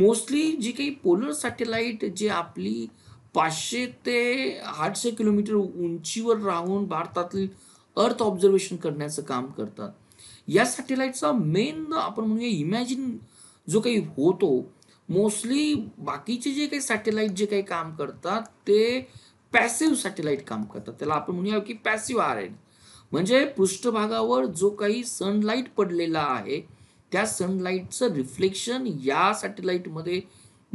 मोस्टली जी काही पोलर सॅटेलाइट जे आपली 500 ते 800 किलोमीटर उंचीवर राहून भारतातील अर्थ ऑब्झर्वेशन करण्याचं काम करतात. या सॅटेलाइटचा मेन आपण म्हणूया इमॅजिन जो काही होतो मोस्टली बाकीचे जे काही सॅटेलाइट जे काही काम करतात ते पॅसिव्ह सॅटेलाइट काम करतात. त्याला आपण म्हणूया की पॅसिव्ह आरएन म्हणजे पृष्ठभागावर जो काही सनलाईट पडलेला आहे त्या सनलाईटचं रिफ्लेक्शन या सॅटेलाइटमध्ये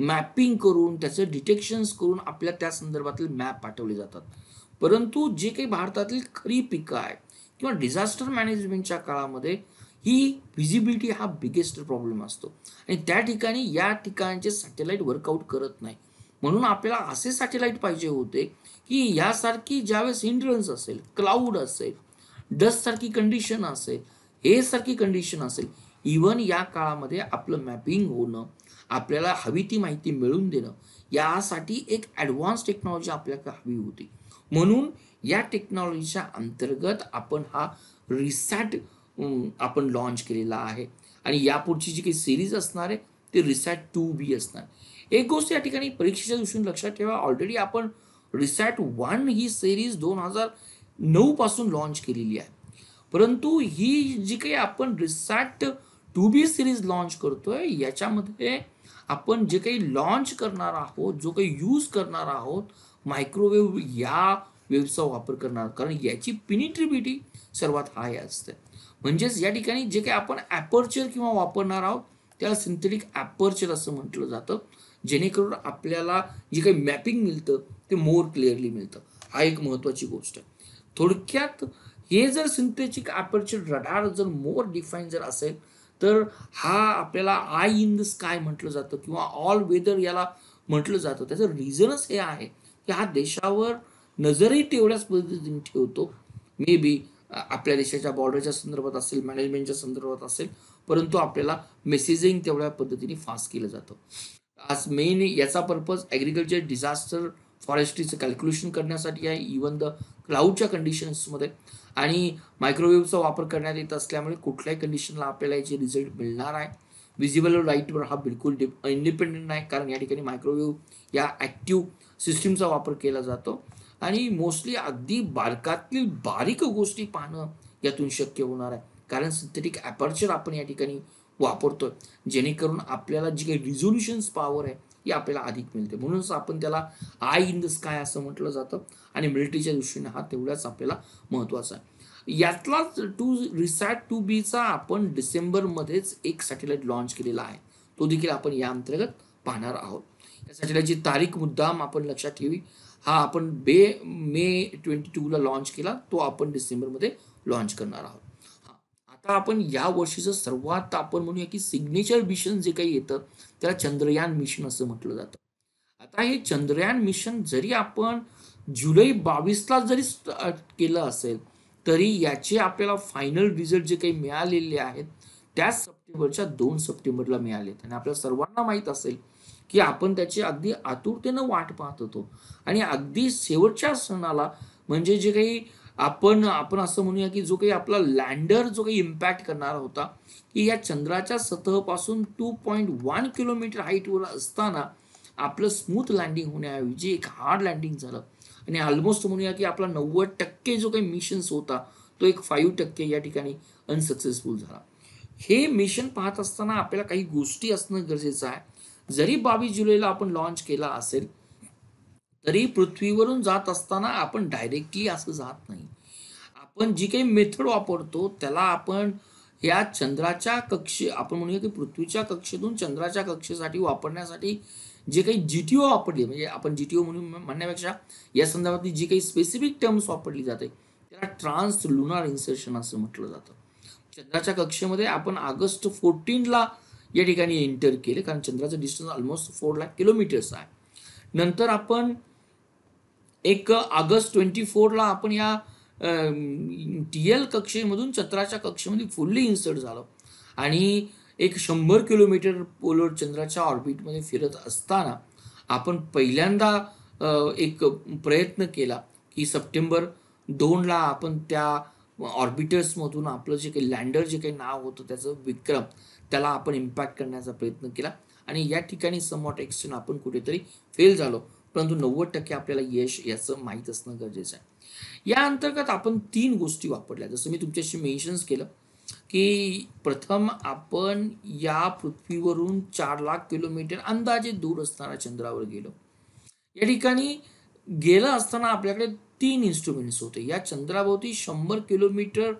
मॅपिंग करून त्याचे डिटेक्शन्स करून आपल्या त्या संदर्भातील मॅप पाठवले जातात. परंतु जे काही भारतातील खरी पिकं आहेत किंवा डिझास्टर मॅनेजमेंटच्या काळामध्ये ही व्हिजिबिलिटी हा बिगेस्ट प्रॉब्लेम असतो आणि त्या ठिकाणी या ठिकाणचे सॅटेलाइट वर्कआउट करत नाही. म्हणून आपल्याला असे सॅटेलाइट पाहिजे होते की यासारखी ज्यावेळेस हिंड्रन्स असेल क्लाऊड असेल डस्ट सारखी कंडिशन असेल हे सारखी कंडिशन असेल इवन या काळामध्ये आपलं मॅपिंग होणं आपल्याला हवी ती माहिती मिळवून देणं यासाठी एक ॲडव्हान्स टेक्नॉलॉजी आपल्याला हवी होती. म्हणून या टेक्नॉलॉजीच्या अंतर्गत आपण हा रिसॅट आपण लॉन्च केलेला आहे आणि यापुढची जी काही सिरीज असणार आहे ते रिसॅट 2B असणार. एक गोष्ट या ठिकाणी परीक्षेच्या दृष्टीने लक्षात ठेवा ऑलरेडी आपण रिसॅट 1 ही सिरीज 2009 पासून लॉन्च केलेली आहे. परंतु ही जी काही आपण रिसॅट 2B सिरीज लॉन्च करतोय याच्यामध्ये आपण जे काही लॉन्च करणार आहोत जो काही यूज करणार आहोत मायक्रोवेव्ह या वेव्हचा वापर करणार कारण याची पेनिट्रेबिलिटी सर्वात हाय असते. म्हणजेच या ठिकाणी जे काही आपण ॲपर्चर किंवा वापरणार आहोत त्याला सिंथेटिक ॲपर्चर असं म्हटलं जातं जेणेकरून आपल्याला जे काही मॅपिंग मिळतं ते मोर क्लिअरली मिळतं. हा एक महत्त्वाची गोष्ट आहे. थोडक्यात हे जर सिंथेटिक ॲपर्चर रडार जर मोर डिफाईन जर असेल तर हा आपल्याला आय इन द स्काय म्हटलं जातं किंवा ऑल वेदर याला म्हटलं जातं. त्याचं रिझनच हे आहे की हा देशावर नजरही तेवढ्याच पद्धतीने ठेवतो. मे बी आपल्या देशाच्या बॉर्डरच्या संदर्भात असेल मॅनेजमेंटच्या संदर्भात असेल परंतु आपल्याला मेसेजिंग तेवढ्या पद्धतीने फास्ट केलं जातं. आज मेन याचा पर्पज ॲग्रिकल्चर डिझास्टर फॉरेस्ट्रीचं कॅल्क्युलेशन करण्यासाठी आहे इवन द क्लाऊडच्या कंडिशन्समध्ये आणि मायक्रोवेव्हचा वापर करण्यात येत असल्यामुळे कुठल्याही कंडिशनला आपल्याला याचे रिझल्ट मिळणार आहे. विजिबल लाईटवर हा बिलकुल इंडिपेंडंट नाही कारण या ठिकाणी मायक्रोवेव्ह या ॲक्टिव्ह सिस्टीमचा वापर केला जातो आणि मोस्टली अगदी बारकातली बारीक गोष्टी पाहणं यातून शक्य होणार आहे कारण सिंथेटिक ॲपर्चर आपण या ठिकाणी वापरतो जेणेकरून आपल्याला जी काही रिझोल्युशन्स पॉवर आहे ही आपल्याला अधिक मिळते. म्हणूनच आपण त्याला आय इन द स्काय असं म्हटलं जातं आणि मिलिटरीच्या दृष्टीने हा तेवढाच आपल्याला महत्त्वाचा आहे. यातलाच रिसॅट 2B चा आपण डिसेंबरमध्येच एक सॅटेलाइट लॉन्च केलेला आहे तो देखील आपण या अंतर्गत पाहणार आहोत. या सॅटेलाइटची तारीख मुद्दाम आपण लक्षात ठेवी. हा आपण मे 22 ला लॉन्च केला तो आपण डिसेंबरमध्ये लॉन्च करणार आहोत. आता आपण या वर्षीचं सर्वात आपण म्हणूया की सिग्नेचर मिशन जे काही येतं त्याला चंद्रयान मिशन असं म्हटलं जातं. आता हे चंद्रयान मिशन जरी आपण जुलै 22 ला जरी स्टार्ट केलं असेल तरी याचे आपल्याला फायनल रिझल्ट जे काही मिळालेले आहेत त्या सप्टेंबरच्या 2 सप्टेंबरला मिळाले आणि आपल्या सर्वांना माहित असेल की आपण त्याची अगदी आतुरतेने वाट पाहत होतो आणि अगदी शेवटच्या क्षणाला म्हणजे जे काही आपण आपण असं म्हणूया की जो काही आपला लँडर जो काही इम्पॅक्ट करणार होता की या चंद्राच्या सतहपासून 2.1 किलोमीटर हाईटवर असताना आपलं स्मूथ लँडिंग होण्याऐवजी एक हार्ड लँडिंग झालं आणि ऑलमोस्ट म्हणूया की आपला 90% जो काही मिशन्स होता तो एक 5% या ठिकाणी अनसक्सेसफुल झाला। हे मिशन पाहत असताना आपल्याला काही गोष्टी असणं गरजेचं आहे। जरी 22 जुलैला आपण लॉन्च केला असेल तरी पृथ्वीवरून जात असताना आपण डायरेक्टली असं जात नाही। आपण जी काही मेथड वापरतो त्याला आपण या चंद्राच्या कक्षे आपण म्हणूया की पृथ्वीच्या कक्षेतून चंद्राच्या कक्षेसाठी वापरण्यासाठी जे काही जीटीओ वापरली म्हणजे आपण जीटीओ म्हणून म्हणण्यापेक्षा या संदर्भातली जी काही स्पेसिफिक टर्म्स वापरली जाते त्याला ट्रान्स लुनार इन्सर्शन असं म्हटलं जातं। चंद्राच्या कक्षेमध्ये आपण ऑगस्ट 14ला या ठिकाणी एंटर केले कारण चंद्राचं डिस्टन्स ऑलमोस्ट 4 लाख किलोमीटर्स आहे। नंतर आपण एक ऑगस्ट 24ला आपण या टीएल कक्षेमधून चंद्राच्या कक्षेमध्ये फुल्ली इन्सर्ट झालो आणि एक 100 किलोमीटर पोलर चंद्राच्या ऑर्बिटमध्ये फिरत असताना आपण पहिल्यांदा एक प्रयत्न केला की सप्टेंबर 2ला आपण त्या ऑर्बिटर्समधून आपलं जे काही लँडर जे काही नाव होतं त्याचं विक्रम त्याला आपण इम्पॅक्ट करण्याचा प्रयत्न केला आणि या ठिकाणी समॉट एक्सटेंड आपण कुठेतरी फेल झालो परंतु 90% आपल्याला यश याचं माहीत असणं गरजेचं आहे। या अंतर्गत आपण 3 गोष्टी वापरल्या जसं मी तुमच्याशी मेन्शन्स केलं की प्रथम आपण या पृथ्वीवरून 4 लाख किलोमीटर अंदाजे दूर असणारा चंद्रावर गेलो। या ठिकाणी गेला असताना आपल्याकडे 3 इन्स्ट्रुमेंट्स होते। या चंद्राभोवती 100 किलोमीटर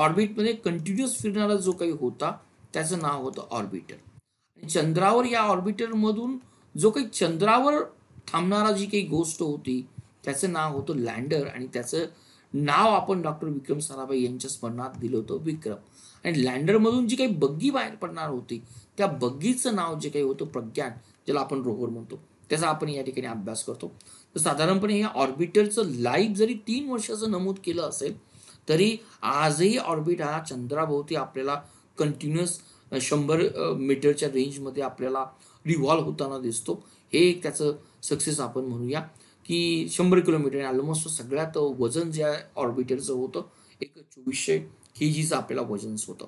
ऑर्बिटमध्ये कंटिन्युअस फिरणारा जो काही होता त्याचं नाव होतं ऑर्बिटर। चंद्रावर या ऑर्बिटरमधून जो काही चंद्रावर थांबणारा जी काही गोष्ट होती त्याचं नाव होतं लँडर आणि त्याचं नाव आपण डॉक्टर विक्रम साराभाई यांच्या स्मरणात दिलं होतं विक्रम। आणि लँडरमधून जी काही बग्गी बाहेर पडणार होती त्या बग्गीचं नाव जे काही होतं प्रज्ञान ज्याला आपण रोव्हर म्हणतो त्याचा आपण या ठिकाणी अभ्यास करतो। तर साधारणपणे या ऑर्बिटरचं लाईफ जरी 3 वर्षाचं नमूद केलं असेल तरी आजही ऑर्बिट हा चंद्राभोवती आपल्याला कंटिन्युअस 100 मीटरच्या रेंजमध्ये आपल्याला रिव्हॉल्व होताना दिसतो। हे एक त्याचं सक्सेस आपण म्हणूया की 100 किलोमीटर ऑलमोस्ट सगळ्यात वजन जे ऑर्बिटरचं होतं एक 2400 kgचं आपल्याला वजन होतं।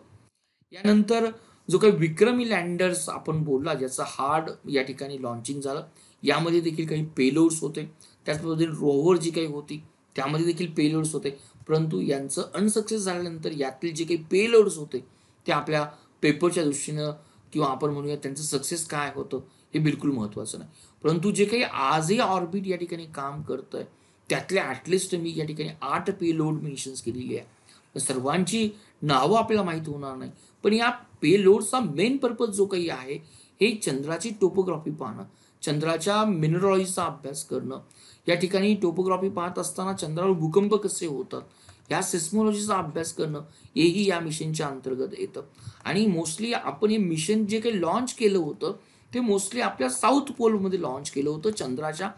यानंतर जो काही विक्रमी लँडर्स आपण बोलला ज्याचं हार्ड या ठिकाणी लॉन्चिंग झालं यामध्ये देखील काही पेलोड्स होते त्याचबरोबर रोव्हर जी काही होती त्यामध्ये देखील पेलोड्स होते परंतु यांचं अनसक्सेस झाल्यानंतर यातील जे काही पेलोड्स होते ते आपल्या पेपरच्या दृष्टीनं किंवा आपण म्हणूया त्यांचं सक्सेस काय होतं हे बिलकुल महत्त्वाचं नाही। परंतु जे काही आजही ऑर्बिट या ठिकाणी काम करतं आहे त्यातले ॲटलिस्ट मी या ठिकाणी 8 पेलोड मेन्शन्स केलेली आहे। सर्वांची नावं आपल्याला माहीत होणार नाही पण या पेलोडचा मेन पर्पज जो काही आहे हे चंद्राची टोपोग्राफी पाहणं चंद्राच्या मिनरॉलॉजीचा अभ्यास करणं या ठिकाणी टोपोग्राफी पाहत असताना चंद्रावर भूकंप कसे होतात या सिस्मॉलॉजीचा अभ्यास करणं हेही या मिशनच्या अंतर्गत येतं। आणि मोस्टली आपण हे मिशन जे काही लॉन्च केलं होतं ते मोस्टली आपल्या साऊथ पोलमध्ये लॉन्च केलं होतं चंद्राच्या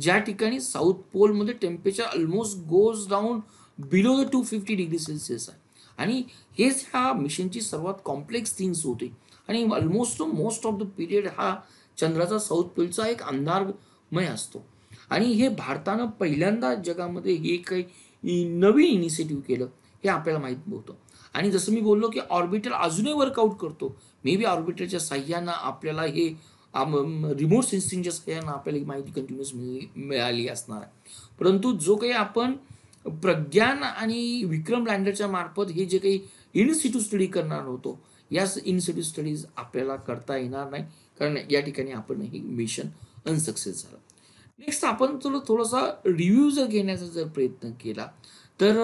ज्या ठिकाणी साऊथ पोलमध्ये temperature almost goes down below the 250 degree Celsius आहे आणि हेच ह्या मिशनची सर्वात कॉम्प्लेक्स थिंग्स होती आणि almost most of the period हा चंद्राचा साऊथ पोलचा एक अंधारमय असतो। आणि हे भारतानं पहिल्यांदा जगामध्ये हे काही नवीन इनिशिएटिव्ह केलं हे आपल्याला माहीत होतं। आणि जसं मी बोललो की ऑर्बिटर अजूनही वर्कआउट करतो मे बी ऑर्बिटरच्या साह्यानं आपल्याला हे रिमोट सेन्सिंगच्या साह्यानं आपल्याला ही माहिती कंटिन्युअस मिळाली असणार आहे। परंतु जो काही आपण प्रज्ञान आणि विक्रम लँडरच्या मार्फत हे जे काही इन सिटू स्टडी करणार होतो या इन सिटू स्टडीज आपल्याला करता येणार नाही कारण या ठिकाणी आपण हे मिशन अनसक्सेस झालं। नेक्स्ट आपण थोडासा रिव्ह्यू जर घेण्याचा जर प्रयत्न केला तर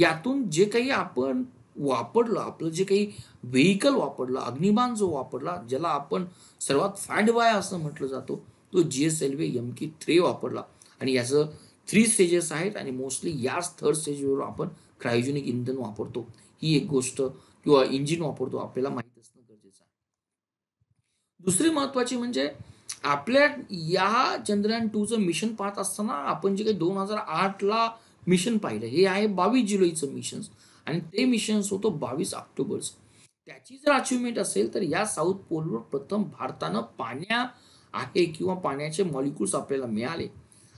यातून जे काही आपण वापरलं आपलं जे काही व्हेकल वापरलं अग्निबाण जो वापरला ज्याला आपण सर्वात फॅड वाय असं म्हटलं जातो तो GSLV MK3 वापरला आणि याचं 3 स्टेजेस आहेत आणि मोस्टली याच 3rd स्टेजवर आपण क्रायोजेनिक इंधन वापरतो ही एक गोष्ट किंवा इंजिन वापरतो आपल्याला माहीत असणं गरजेचं आहे। दुसरी महत्त्वाची म्हणजे आपल्या या चंद्रयान 2चं मिशन पाहत असताना आपण जे काही 2008ला मिशन पाहिलं हे आहे 22 जुलैचं मिशन्स आणि ते मिशन्स होतं 22 ऑक्टोबरचं। त्याची जर अचीवमेंट असेल तर या साऊथ पोलवर प्रथम भारतानं पाण्या आहे किंवा पाण्याचे मॉलिक्युल्स आपल्याला मिळाले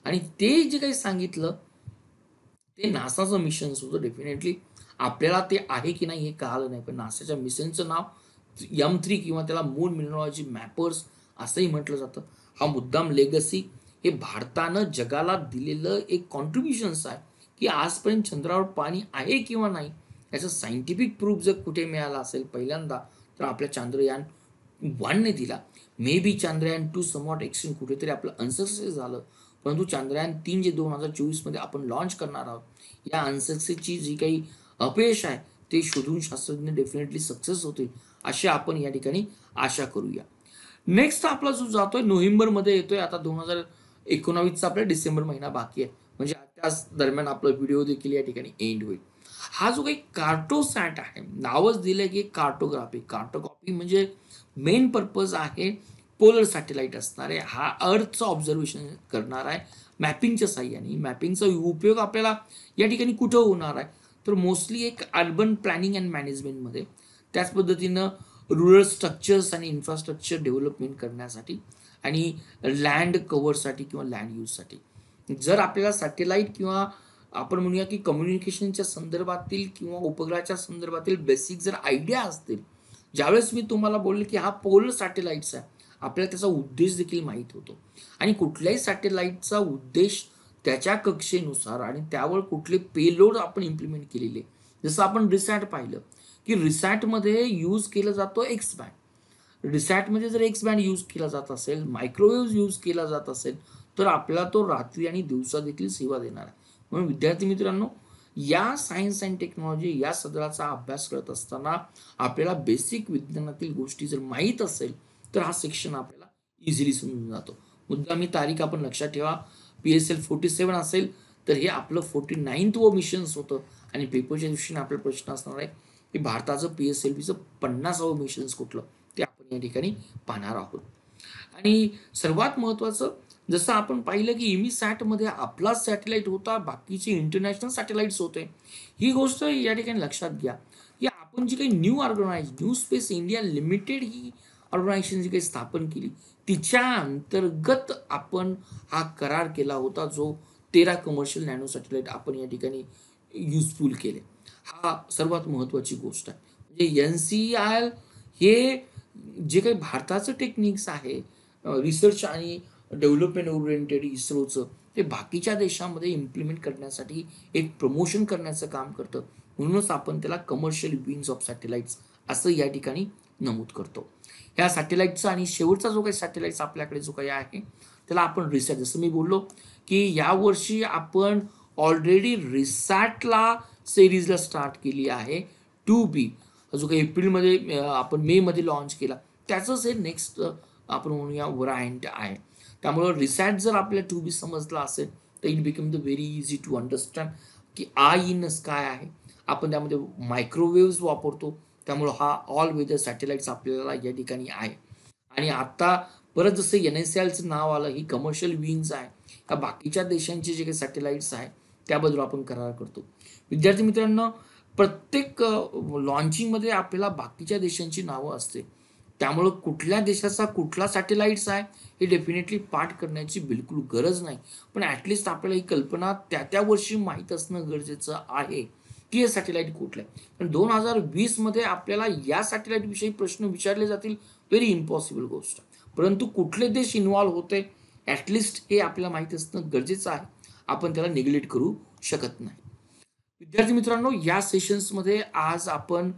आणि ते जे काही सांगितलं ते नासाचं मिशन होतं. डेफिनेटली आपल्याला ते आहे की नाही हे कळलं नाही, पण नासाच्या मिशनचं नाव M3 किंवा त्याला मून मिनरॉलॉजी मॅपर्स असंही म्हटलं जातं. हा मुद्दाम लेगसी हे भारतानं जगाला दिलेलं एक कॉन्ट्रीब्युशन्स आहे की आजपर्यंत चंद्रावर पाणी आहे किंवा नाही याचा सायंटिफिक प्रूफ जर कुठे मिळाला असेल पहिल्यांदा तर आपल्या चांद्रयान 1 ने दिला. May be चांद्रयान 2 somewhat extend कुठेतरी आपलं अनसक्सेस झालं, परंतु चांद्रयान 3 जे 2024 मध्ये आपण लॉन्च करणार आहोत या अनसक्सेसची जी काही अपयश आहे ते शोधून शास्त्रज्ञ डेफिनेटली सक्सेस होतील अशी आपण या ठिकाणी आशा करूया. नेक्स्ट आपला जो जातोय नोव्हेंबरमध्ये येतोय. आता 2019चा आपला डिसेंबर महिना बाकी आहे, म्हणजे त्याच दरम्यान आपला व्हिडिओ देखील या ठिकाणी एंड होईल. हा जो काही कार्टोसॅट आहे नावच दिलं की कार्टोग्राफी म्हणजे मेन पर्पज आहे पोलर सॅटेलाइट असणारे हा अर्थचं ऑब्झर्वेशन करणार आहे मॅपिंगच्या साह्याने. मॅपिंगचा उपयोग आपल्याला या ठिकाणी कुठं होणार आहे तर मोस्टली एक अर्बन प्लॅनिंग अँड मॅनेजमेंटमध्ये, त्याच पद्धतीनं रुरल स्ट्रक्चर्स आणि इन्फ्रास्ट्रक्चर डेव्हलपमेंट करण्यासाठी आणि लँड कव्हरसाठी किंवा लँड यूजसाठी जर आपल्याला सॅटेलाइट किंवा आपण म्हणूया की कम्युनिकेशनच्या संदर्भातील किंवा उपग्रहाच्या संदर्भातील बेसिक जर आयडिया असतील. ज्यावेळेस मी तुम्हाला बोलले की हा पोलर सॅटेलाइट्स आहे आपल्याला त्याचा उद्देश देखील माहीत होतो आणि कुठल्याही सॅटेलाइटचा उद्देश त्याच्या कक्षेनुसार आणि त्यावर कुठले पेलोड आपण इम्प्लिमेंट केलेले. जसं आपण रिसॅट पाहिलं की रिसॅटमध्ये यूज केला जातो एक्स बँड. रिसॅटमध्ये जर एक्स बँड यूज केला जात असेल, मायक्रोवेव्ह यूज केला जात असेल तर आपल्याला तो रात्री आणि दिवसा देखील सेवा देणार आहे. म्हणून विद्यार्थी मित्रांनो या सायन्स अँड टेक्नॉलॉजी या सदराचा अभ्यास करत असताना आपल्याला बेसिक विज्ञानातील गोष्टी जर माहीत असेल तर हा सेक्शन आपल्याला इझिली समजून जातो. मुद्दा मी तारीख आपण लक्षात ठेवा, PSLV 47 असेल तर हे आपलं 49वं मिशन्स होतं आणि पेपरच्या दृष्टीने आपला प्रश्न असणार आहे की भारताचं PSLVचं 50वं मिशन्स कुठलं ते आपण या ठिकाणी पाहणार आहोत. आणि सर्वात महत्त्वाचं जसं आपण पाहिलं की EMISAT मध्ये आपलाच सॅटेलाइट होता, बाकीचे इंटरनॅशनल सॅटेलाइट्स होते. ही गोष्ट या ठिकाणी लक्षात घ्या की आपण जी काही न्यू स्पेस इंडिया लिमिटेड ही ऑर्गनायझेशन जी काही स्थापन केली तिच्या अंतर्गत आपण हा करार केला होता जो 13 कमर्शियल नॅनो सॅटेलाइट आपण या ठिकाणी युजफुल केले. हा सर्वात महत्त्वाची गोष्ट आहे. म्हणजे NCEL हे जे काही भारताचं टेक्निक्स आहे रिसर्च आणि डेव्हलपमेंट ओरिएंटेड इस्रोचं ते बाकीच्या देशामध्ये इम्प्लिमेंट करण्यासाठी एक प्रमोशन करण्याचं काम करतं. म्हणूनच आपण त्याला कमर्शियल विंग्स ऑफ सॅटेलाइट्स असं या ठिकाणी नमूद करतो. ह्या सॅटेलाइटचा आणि शेवटचा जो काही सॅटेलाइट्स आपल्याकडे जो काही आहे त्याला आपण रिसॅट, जसं मी बोललो की यावर्षी आपण ऑलरेडी रिसॅटला सिरीजला स्टार्ट केली आहे 2B जो काही एप्रिलमध्ये आपण मेमध्ये लॉन्च केला त्याचंच हे नेक्स्ट आपण म्हणूया व्हरायंट आहे. त्यामुळं रिसॅट जर आपल्या 2B समजला असेल तर it become the very easy to understand की आय इन स्काय आहे. आपण त्यामध्ये मायक्रोवेव्ज वापरतो त्यामुळं हा ऑल वेदर सॅटेलाइट्स आपल्याला या ठिकाणी आहे. आणि आता परत जसं NCELचं नाव आलं ही कमर्शियल विंग्स आहे या बाकीच्या देशांचे जे काही सॅटेलाइट्स आहे त्याबद्दल आपण करार करतो. विद्यार्थी मित्रांनो प्रत्येक लॉन्चिंगमध्ये आपल्याला बाकीच्या देशांची नावं असते त्यामुळं कुठल्या देशाचा कुठला सॅटेलाइट्स आहे हे डेफिनेटली पाठ करण्याची बिलकुल गरज नाही, पण ॲटलिस्ट आपल्याला ही कल्पना त्या त्या वर्षी माहीत असणं गरजेचं आहे की हे सॅटेलाइट कुठलं आहे. पण 2020 मध्ये आपल्याला या सॅटेलाइटविषयी प्रश्न विचारले जातील व्हेरी इम्पॉसिबल गोष्ट, परंतु कुठले देश इन्व्हॉल्व्ह होते ॲटलिस्ट हे आपल्याला माहीत असणं गरजेचं आहे. आपण त्याला निग्लेक्ट करू शकत नाही. विद्यार्थी मित्रांनो या सेशन्समध्ये आज आपण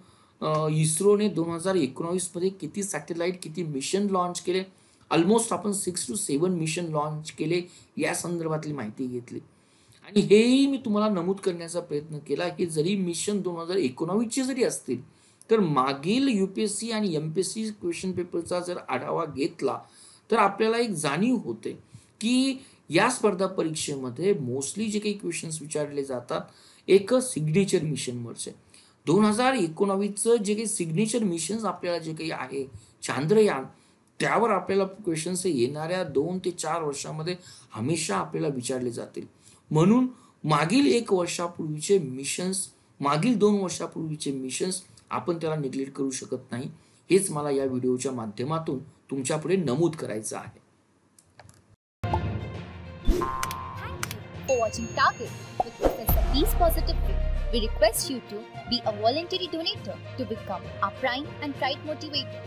इस्रोने 2019 मध्ये किती सॅटेलाइट किती मिशन लॉन्च केले, ऑलमोस्ट आपण 6 to 7 मिशन लॉन्च केले या संदर्भातली माहिती घेतली. आणि हेही मी तुम्हाला नमूद करण्याचा प्रयत्न केला की जरी मिशन 2019चे जरी असतील तर मागील UPSC आणि MPSC क्वेश्चन पेपरचा जर आढावा घेतला तर आपल्याला एक जाणीव होते की या स्पर्धा परीक्षेमध्ये मोस्टली जे काही क्वेश्चन्स विचारले जातात एक सिग्नेचर मिशनवरचे. 2019चं जे काही सिग्नेचर मिशन्स आपल्याला जे काही आहे चांद्रयान त्यावर आपल्याला क्वेश्चन्स येणाऱ्या 2 ते 4 वर्षामध्ये हमेशा आपल्याला विचारले जातील. म्हणून मागील 1 वर्षापूर्वीचे मिशन्स मागील 2 वर्षापूर्वीचे मिशन्स आपण त्याला निग्लेक्ट करू शकत नाही, हेच मला या व्हिडिओच्या माध्यमातून तुमच्यापुढे नमूद करायचं आहे। For watching Target with Professor P's positive view, we request you to be a voluntary donator to become a prime and pride motivator.